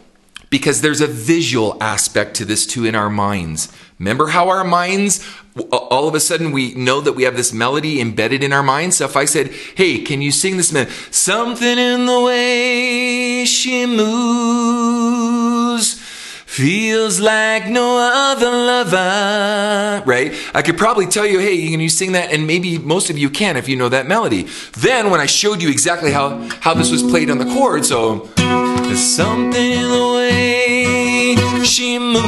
because there's a visual aspect to this too in our minds. Remember how our minds, all of a sudden we know that we have this melody embedded in our minds? So if I said, hey, can you sing this melody? Something in the way she moves feels like no other lover, right? I could probably tell you, hey, can you sing that? And maybe most of you can if you know that melody. Then when I showed you exactly how this was played on the chord, so there's something in the way she moves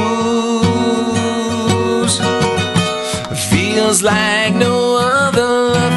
feels like no other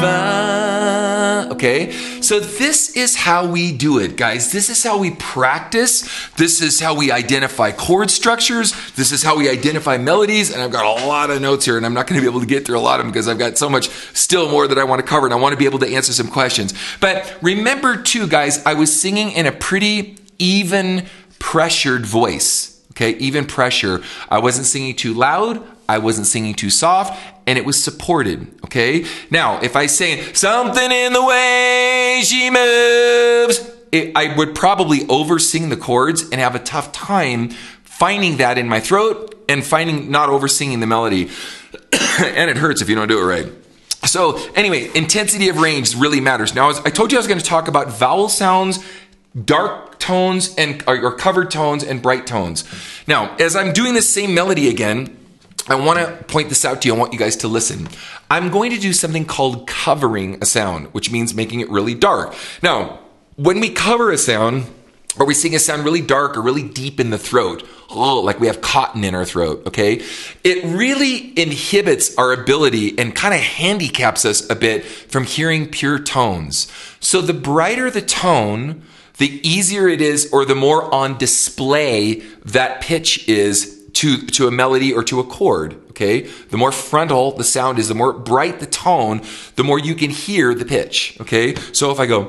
lover, okay? So this is how we do it, guys. This is how we practice. This is how we identify chord structures. This is how we identify melodies. And I've got a lot of notes here, and I'm not going to be able to get through a lot of them because I've got so much still more that I want to cover, and I want to be able to answer some questions. But remember too, guys, I was singing in a pretty even pressured voice, okay? Even pressure. I wasn't singing too loud. I wasn't singing too soft, and it was supported, okay? Now, if I sang something in the way she moves, I would probably over-sing the chords and have a tough time finding that in my throat and finding not over-singing the melody. And it hurts if you don't do it right. So anyway, intensity of range really matters. Now, I told you I was gonna talk about vowel sounds, dark tones, and or covered tones, and bright tones. Now, as I'm doing this same melody again, I want to point this out to you. I want you guys to listen. I'm going to do something called covering a sound, which means making it really dark. Now, when we cover a sound, or we sing a sound really dark or really deep in the throat, oh, like we have cotton in our throat, okay? It really inhibits our ability and kind of handicaps us a bit from hearing pure tones. So the brighter the tone, the easier it is, or the more on display that pitch is to a melody or to a chord, okay? The more frontal the sound is, the more bright the tone, the more you can hear the pitch, okay? So if I go,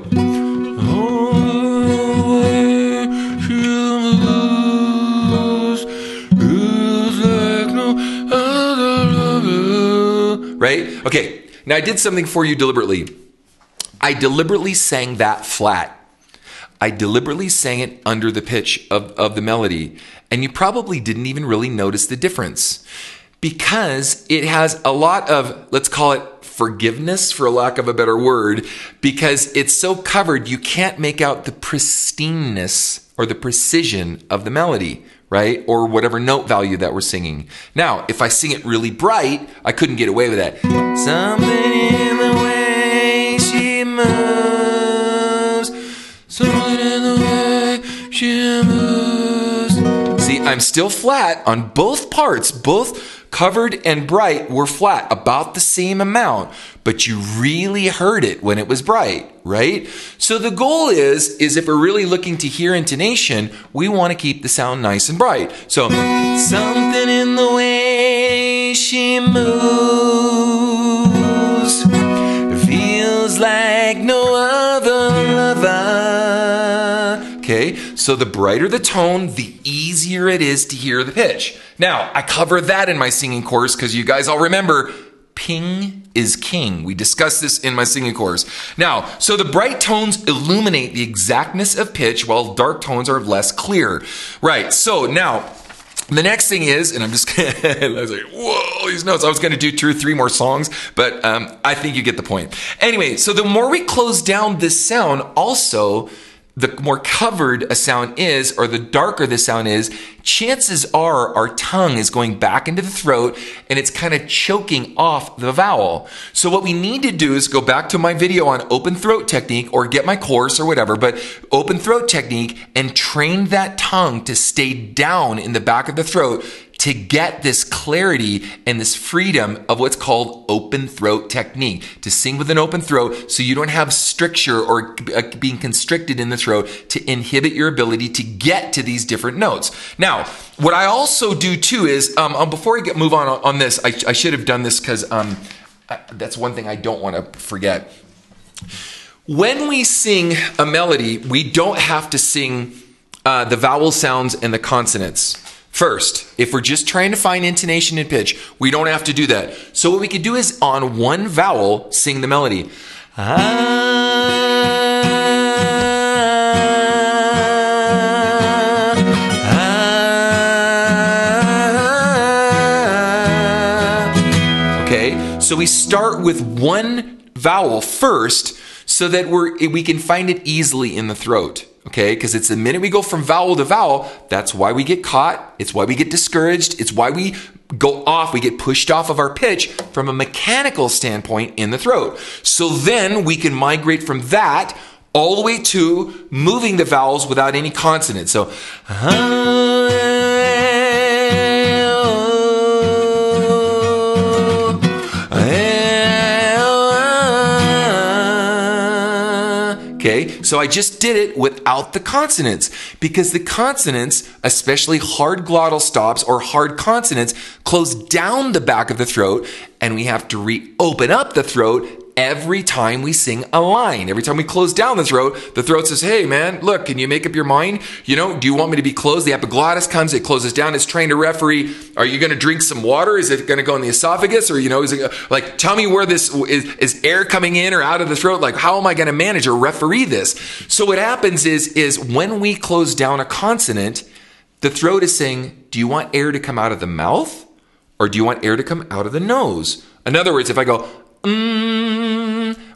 right? Okay, now I did something for you deliberately. I deliberately sang that flat. I deliberately sang it under the pitch of the melody, and you probably didn't even really notice the difference because it has a lot of, let's call it forgiveness for lack of a better word, because it's so covered you can't make out the pristineness or the precision of the melody, right? Or whatever note value that we're singing. Now, if I sing it really bright, I couldn't get away with that. Something in the way she moves. Something in the way she moves. See, I'm still flat on both parts. Both covered and bright were flat, about the same amount, but you really heard it when it was bright, right? So the goal is if we're really looking to hear intonation, we want to keep the sound nice and bright. So, something in the way she moves feels like no other lover. Okay, so the brighter the tone, the easier it is to hear the pitch. Now, I cover that in my singing course because you guys all remember, ping is king. We discussed this in my singing course. Now, so the bright tones illuminate the exactness of pitch while dark tones are less clear. Right, so now, the next thing is, and I'm just, I was like, whoa, these notes. I was going to do 2 or 3 more songs, but I think you get the point. Anyway, so the more we close down this sound, also, the more covered a sound is, or the darker the sound is, chances are our tongue is going back into the throat and it's kind of choking off the vowel. So what we need to do is go back to my video on open throat technique, or get my course or whatever, but open throat technique, and train that tongue to stay down in the back of the throat, to get this clarity and this freedom of what's called open throat technique, to sing with an open throat so you don't have stricture or being constricted in the throat to inhibit your ability to get to these different notes. Now, what I also do too is, before I move on this, I should have done this because that's one thing I don't want to forget. When we sing a melody, we don't have to sing the vowel sounds and the consonants first. If we're just trying to find intonation and pitch, we don't have to do that. So what we could do is on one vowel, sing the melody. Okay, so we start with one vowel first so that we can find it easily in the throat. Okay, because it's the minute we go from vowel to vowel, that's why we get caught, it's why we get discouraged, it's why we go off, we get pushed off of our pitch from a mechanical standpoint in the throat. So then we can migrate from that all the way to moving the vowels without any consonant. So, okay, so I just did it without the consonants because the consonants, especially hard glottal stops or hard consonants, close down the back of the throat, and we have to reopen up the throat every time we sing a line. Every time we close down the throat says, hey man, look, can you make up your mind? You know, do you want me to be closed? The epiglottis comes, it closes down, it's trying to referee, are you gonna drink some water? Is it gonna go in the esophagus? Or, you know, is it like, tell me where this is air coming in or out of the throat? Like, how am I gonna manage or referee this? So what happens is when we close down a consonant, the throat is saying, do you want air to come out of the mouth? Or do you want air to come out of the nose? In other words, if I go,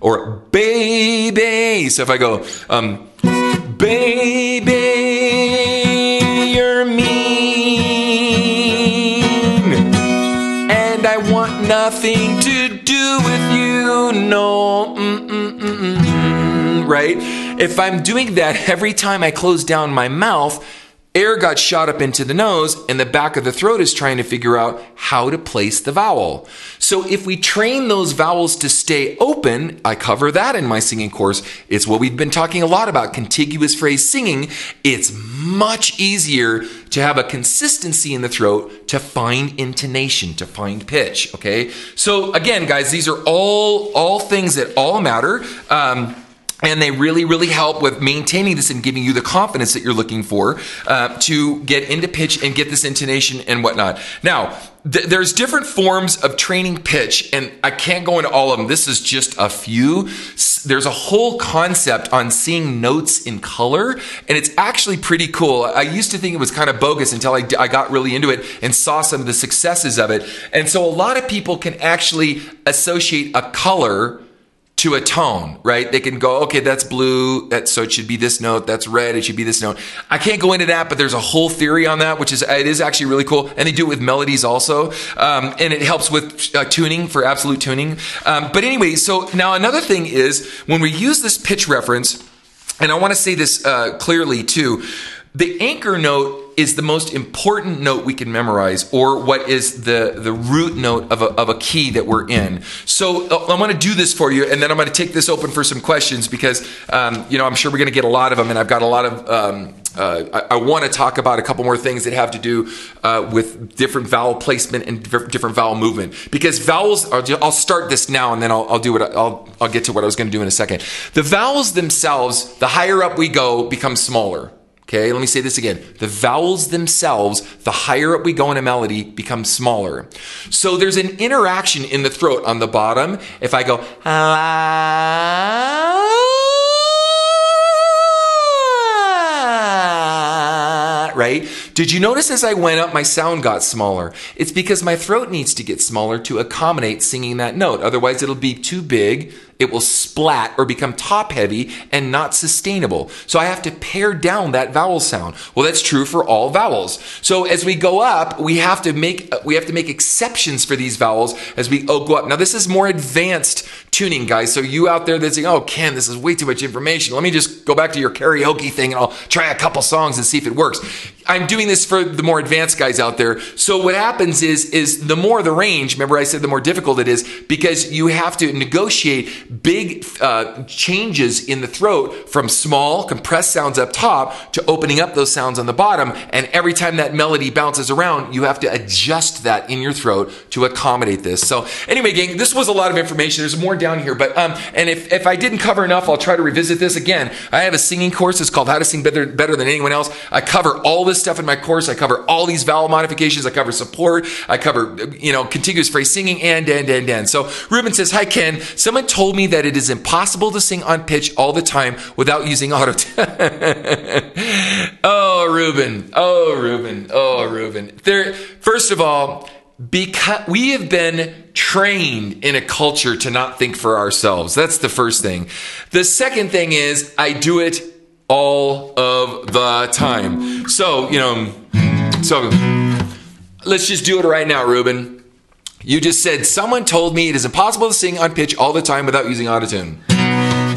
or baby. So if I go, baby, you're mean, and I want nothing to do with you, no, right? If I'm doing that every time I close down my mouth, air got shot up into the nose and the back of the throat is trying to figure out how to place the vowel. So if we train those vowels to stay open, I cover that in my singing course. It's what we've been talking a lot about, contiguous phrase singing. It's much easier to have a consistency in the throat, to find intonation, to find pitch, okay? So again, guys, these are all things that all matter. And they really, really help with maintaining this and giving you the confidence that you're looking for to get into pitch and get this intonation and whatnot. Now, there's different forms of training pitch, and I can't go into all of them. This is just a few. There's a whole concept on seeing notes in color, and it's actually pretty cool. I used to think it was kind of bogus until I got really into it and saw some of the successes of it. And so a lot of people can actually associate a color to a tone, right? They can go, okay, that's blue, so it should be this note, that's red, it should be this note. I can't go into that, but there's a whole theory on that, which is, it is actually really cool, and they do it with melodies also, and it helps with tuning, for absolute tuning. But anyway, so now another thing is, when we use this pitch reference, and I wanna say this clearly too, the anchor note is the most important note we can memorize, or what is the root note of a key that we're in. So I'm gonna do this for you, and then I'm gonna take this open for some questions because you know, I'm sure we're gonna get a lot of them, and I've got a lot of, I wanna talk about a couple more things that have to do with different vowel placement and different vowel movement. Because vowels, I'll start this now and then I'll get to what I was gonna do in a second. The vowels themselves, the higher up we go, become smaller. Okay, let me say this again. The vowels themselves, the higher up we go in a melody, become smaller. So there's an interaction in the throat on the bottom. If I go, right? Did you notice as I went up, my sound got smaller? It's because my throat needs to get smaller to accommodate singing that note. Otherwise, it'll be too big. It will splat or become top heavy and not sustainable. So I have to pare down that vowel sound. Well, that's true for all vowels. So as we go up, we have to make exceptions for these vowels as we go up. Now this is more advanced tuning, guys. So you out there that's saying, oh Ken, this is way too much information. Let me just go back to your karaoke thing and I'll try a couple songs and see if it works. I'm doing this for the more advanced guys out there. So what happens is the more the range, remember I said the more difficult it is, because you have to negotiate big changes in the throat from small compressed sounds up top to opening up those sounds on the bottom. And every time that melody bounces around, you have to adjust that in your throat to accommodate this. So anyway, gang, this was a lot of information. There's more down here, but and if I didn't cover enough, I'll try to revisit this again. I have a singing course. It's called How to Sing Better Than Anyone Else. I cover all this stuff in my course. I cover all these vowel modifications. I cover support. I cover, you know, contiguous phrase singing and. So Ruben says, hi, Ken. Someone told me that it is impossible to sing on pitch all the time without using autotune. Oh, Ruben. There, first of all, because we have been trained in a culture to not think for ourselves. That's the first thing. The second thing is I do it all of the time. So, you know, so let's just do it right now, Ruben. You just said, someone told me it is impossible to sing on pitch all the time without using autotune.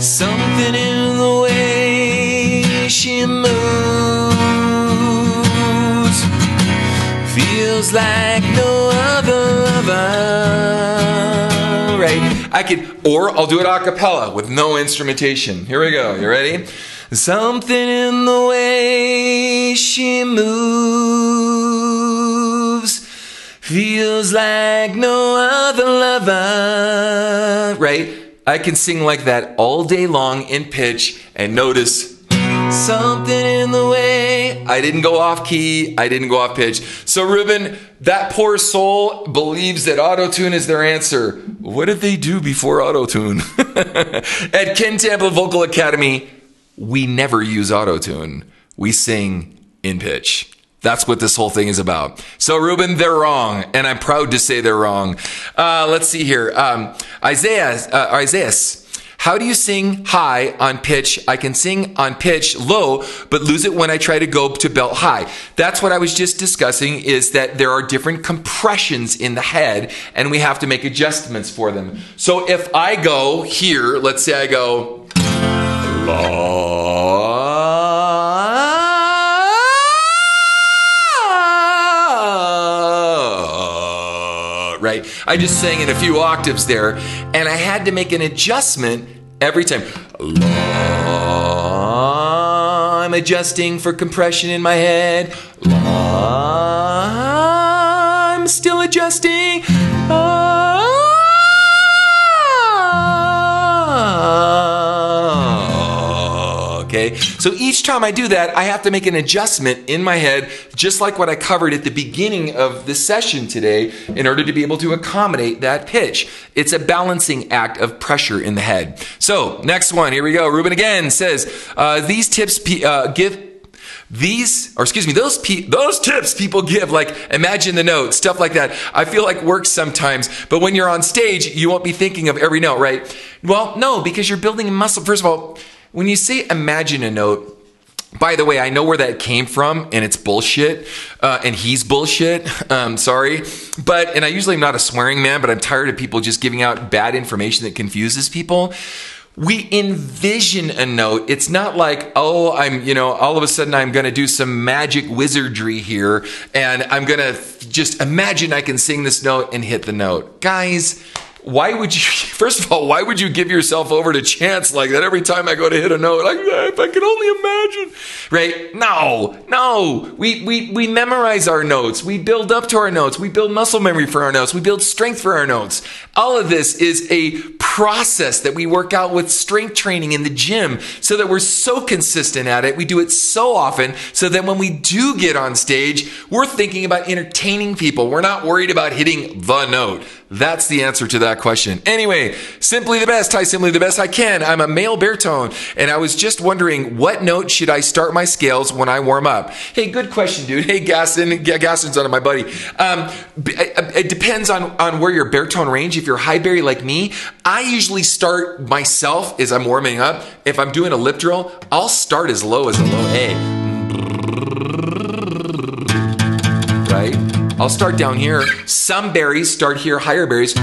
Something in the way she moves feels like no other lover. Right? I could, or I'll do it a cappella with no instrumentation. Here we go. You ready? Something in the way she moves feels like no other lover. Right? I can sing like that all day long in pitch, and notice something in the way. I didn't go off key. I didn't go off pitch. So Ruben, that poor soul believes that auto-tune is their answer. What did they do before auto-tune? At Ken Tamplin Vocal Academy, we never use auto-tune. We sing in pitch. That's what this whole thing is about. So Ruben, they're wrong, and I'm proud to say they're wrong. Let's see here. Isaiah, how do you sing high on pitch? I can sing on pitch low, but lose it when I try to go to belt high. That's what I was just discussing, is that there are different compressions in the head, and we have to make adjustments for them. So if I go here, let's say I go, right? I just sang in a few octaves there, and I had to make an adjustment every time. La, I'm adjusting for compression in my head. La, I'm still adjusting. Okay, so each time I do that, I have to make an adjustment in my head, just like what I covered at the beginning of the session today, in order to be able to accommodate that pitch. It's a balancing act of pressure in the head. So next one, here we go. Ruben again says, these tips those tips people give, like imagine the note, stuff like that, I feel like works sometimes, but when you're on stage, you won't be thinking of every note, right? Well, no, because you're building a muscle. First of all, when you say imagine a note, by the way, I know where that came from, and it's bullshit, and he's bullshit, sorry. But, and I usually am not a swearing man, but I'm tired of people just giving out bad information that confuses people. We envision a note. It's not like, oh, I'm, you know, all of a sudden I'm going to do some magic wizardry here, and I'm going to just imagine I can sing this note and hit the note. Guys, why would you, first of all, why would you give yourself over to chance like that? Every time I go to hit a note, like, if I could only imagine, right? No, we memorize our notes. We build up to our notes. We build muscle memory for our notes. We build strength for our notes. All of this is a process that we work out with strength training in the gym, so that we're so consistent at it. We do it so often, so that when we do get on stage, we're thinking about entertaining people. We're not worried about hitting the note. That's the answer to that question. Anyway, simply the best. Hi, simply the best. Hi, Ken. I'm a male baritone, and I was just wondering, what note should I start my scales when I warm up? Hey, good question, dude. Hey, Gaston. Gaston's one of my buddy. It depends on where your baritone range. If you're high bari like me, I usually start myself as I'm warming up. If I'm doing a lip drill, I'll start as low as a low A. Right? I'll start down here. Some berries start here, higher berries.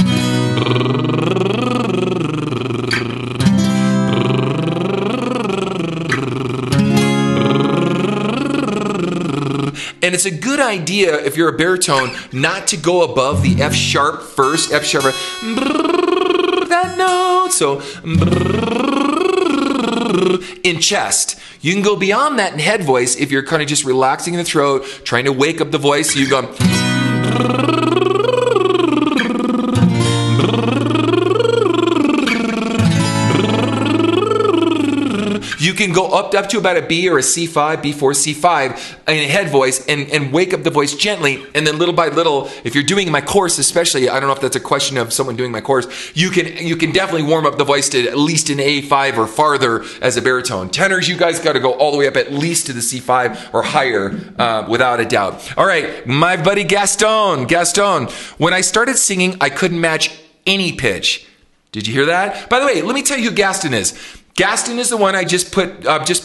And it's a good idea if you're a baritone not to go above the F sharp first, F sharp, that note. So in chest, you can go beyond that in head voice if you're kind of just relaxing in the throat, trying to wake up the voice. So you go. You can go up to about a B or a C5, B4, C5 in a head voice and wake up the voice gently, and then little by little, if you're doing my course especially, I don't know if that's a question of someone doing my course, you can definitely warm up the voice to at least an A5 or farther as a baritone. Tenors, you guys got to go all the way up at least to the C5 or higher without a doubt. All right, my buddy Gaston. When I started singing, I couldn't match any pitch. Did you hear that? By the way, let me tell you who Gaston is. Gaston is the one I just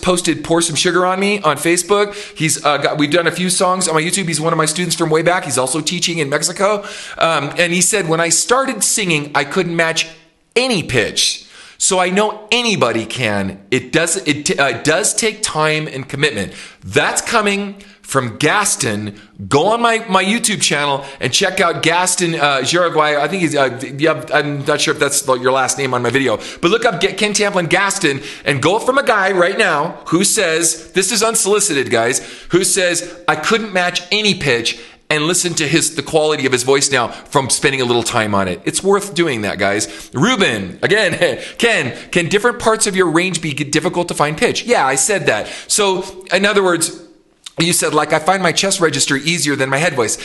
posted Pour Some Sugar on Me on Facebook. He's we've done a few songs on my YouTube. He's one of my students from way back. He's also teaching in Mexico. And he said, when I started singing, I couldn't match any pitch. So I know anybody can. It does take time and commitment. That's coming from Gaston. Go on my YouTube channel and check out Gaston Giraguay. I think he's, I'm not sure if that's your last name on my video, but look up Ken Tamplin Gaston and go from a guy right now who says, this is unsolicited guys, who says, I couldn't match any pitch, and listen to the quality of his voice now from spending a little time on it. It's worth doing that, guys. Ruben, again, can different parts of your range be difficult to find pitch? Yeah, I said that. So in other words, you said, like, I find my chest register easier than my head voice.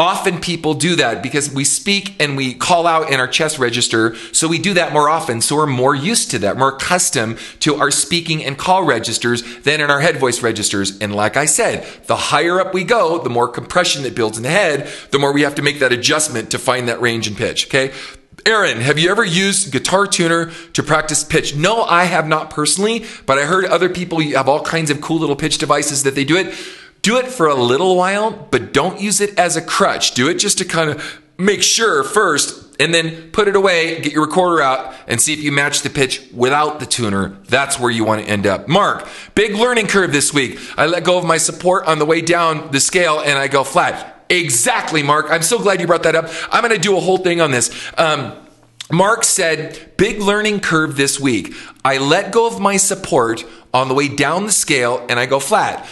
Often people do that because we speak and we call out in our chest register, so we do that more often, so we're more used to that, more accustomed to our speaking and call registers than in our head voice registers. And like I said, the higher up we go, the more compression that builds in the head, the more we have to make that adjustment to find that range and pitch, okay? Aaron, have you ever used Guitar Tuner to practice pitch? No, I have not personally, but I heard other people have all kinds of cool little pitch devices that they do it. Do it for a little while, but don't use it as a crutch. Do it just to kind of make sure first, and then put it away, get your recorder out, and see if you match the pitch without the tuner. That's where you want to end up. Mark, big learning curve this week. I let go of my support on the way down the scale, and I go flat. Exactly, Mark. I'm so glad you brought that up. I'm going to do a whole thing on this. Mark said, big learning curve this week. I let go of my support on the way down the scale and I go flat.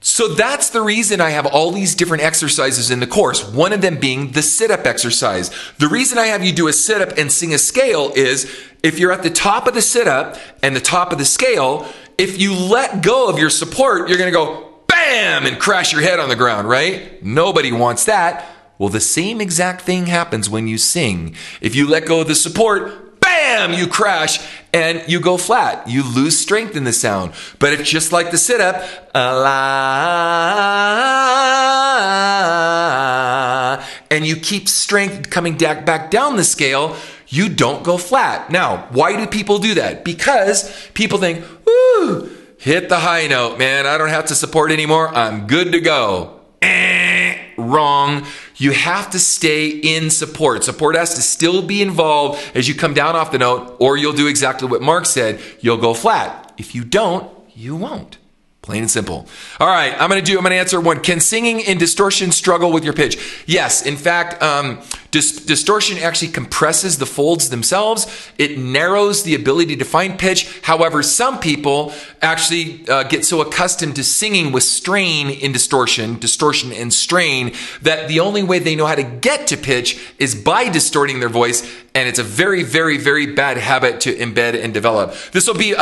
So that's the reason I have all these different exercises in the course, one of them being the sit-up exercise. The reason I have you do a sit-up and sing a scale is if you're at the top of the sit-up and the top of the scale, if you let go of your support, you're going to go bam and crash your head on the ground, right? Nobody wants that. Well, the same exact thing happens when you sing. If you let go of the support, bam, you crash and you go flat. You lose strength in the sound. But it's just like the sit-up. And you keep strength coming back down the scale. You don't go flat. Now, why do people do that? Because people think, ooh, hit the high note, man. I don't have to support anymore. I'm good to go. Wrong. You have to stay in support. Support has to still be involved as you come down off the note, or you'll do exactly what Mark said. You'll go flat. If you don't, you won't. Plain and simple. All right, I'm gonna answer one. Can singing in distortion struggle with your pitch? Yes, in fact, distortion actually compresses the folds themselves. It narrows the ability to find pitch. However, some people actually get so accustomed to singing with strain in distortion and strain, that the only way they know how to get to pitch is by distorting their voice, and it's a very, very, very bad habit to embed and develop. This will be the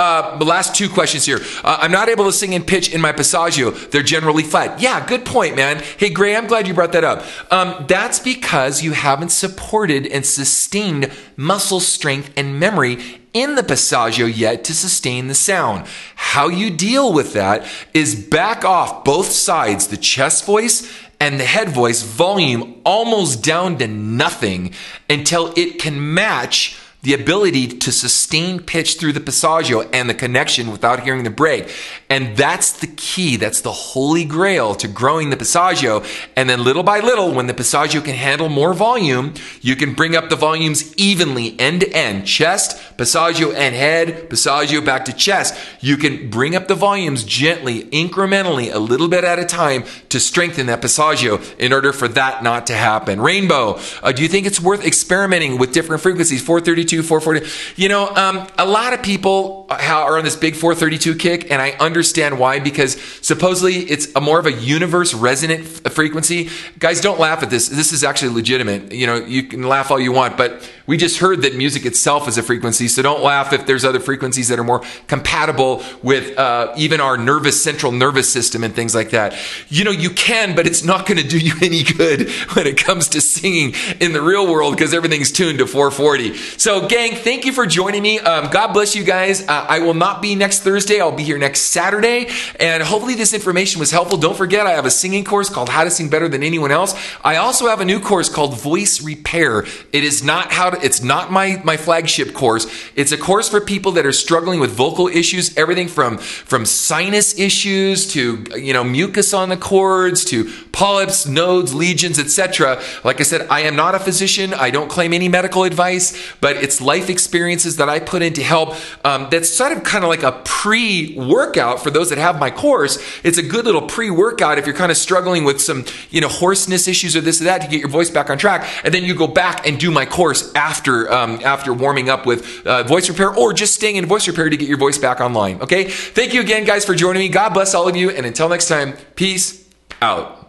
last two questions here. I'm not able to sing in pitch in my passaggio, they're generally flat. Yeah, good point, man. Hey, Gray, I'm glad you brought that up. That's because you haven't supported and sustained muscle strength and memory in the passaggio yet to sustain the sound. How you deal with that is back off both sides, the chest voice and the head voice volume almost down to nothing until it can match the ability to sustain pitch through the passaggio and the connection without hearing the break. And that's the key, that's the holy grail to growing the passaggio. And then little by little, when the passaggio can handle more volume, you can bring up the volumes evenly, end to end, chest, passaggio, and head, passaggio, back to chest. You can bring up the volumes gently, incrementally, a little bit at a time to strengthen that passaggio in order for that not to happen. Rainbow, do you think it's worth experimenting with different frequencies, 432? 440. You know, a lot of people are on this big 432 kick, and I understand why, because supposedly it's a more of a universe resonant frequency. Guys, don't laugh at this. This is actually legitimate. You know, you can laugh all you want, but we just heard that music itself is a frequency, so don't laugh if there's other frequencies that are more compatible with even our central nervous system and things like that. You know, you can, but it's not going to do you any good when it comes to singing in the real world, because everything's tuned to 440. So gang, thank you for joining me. God bless you guys. I will not be next Thursday. I'll be here next Saturday. And hopefully this information was helpful. Don't forget, I have a singing course called How to Sing Better Than Anyone Else. I also have a new course called Voice Repair. It is not my flagship course. It's a course for people that are struggling with vocal issues, everything from sinus issues to, you know, mucus on the cords to polyps, nodes, lesions, etc. Like I said, I am not a physician. I don't claim any medical advice, but it's life experiences that I put in to help. That's sort of kind of like a pre-workout for those that have my course. It's a good little pre-workout if you're kind of struggling with some, you know, hoarseness issues or this or that, to get your voice back on track. And then you go back and do my course after warming up with Voice Repair, or just staying in Voice Repair to get your voice back online. Okay, thank you again, guys, for joining me. God bless all of you, and until next time, peace out.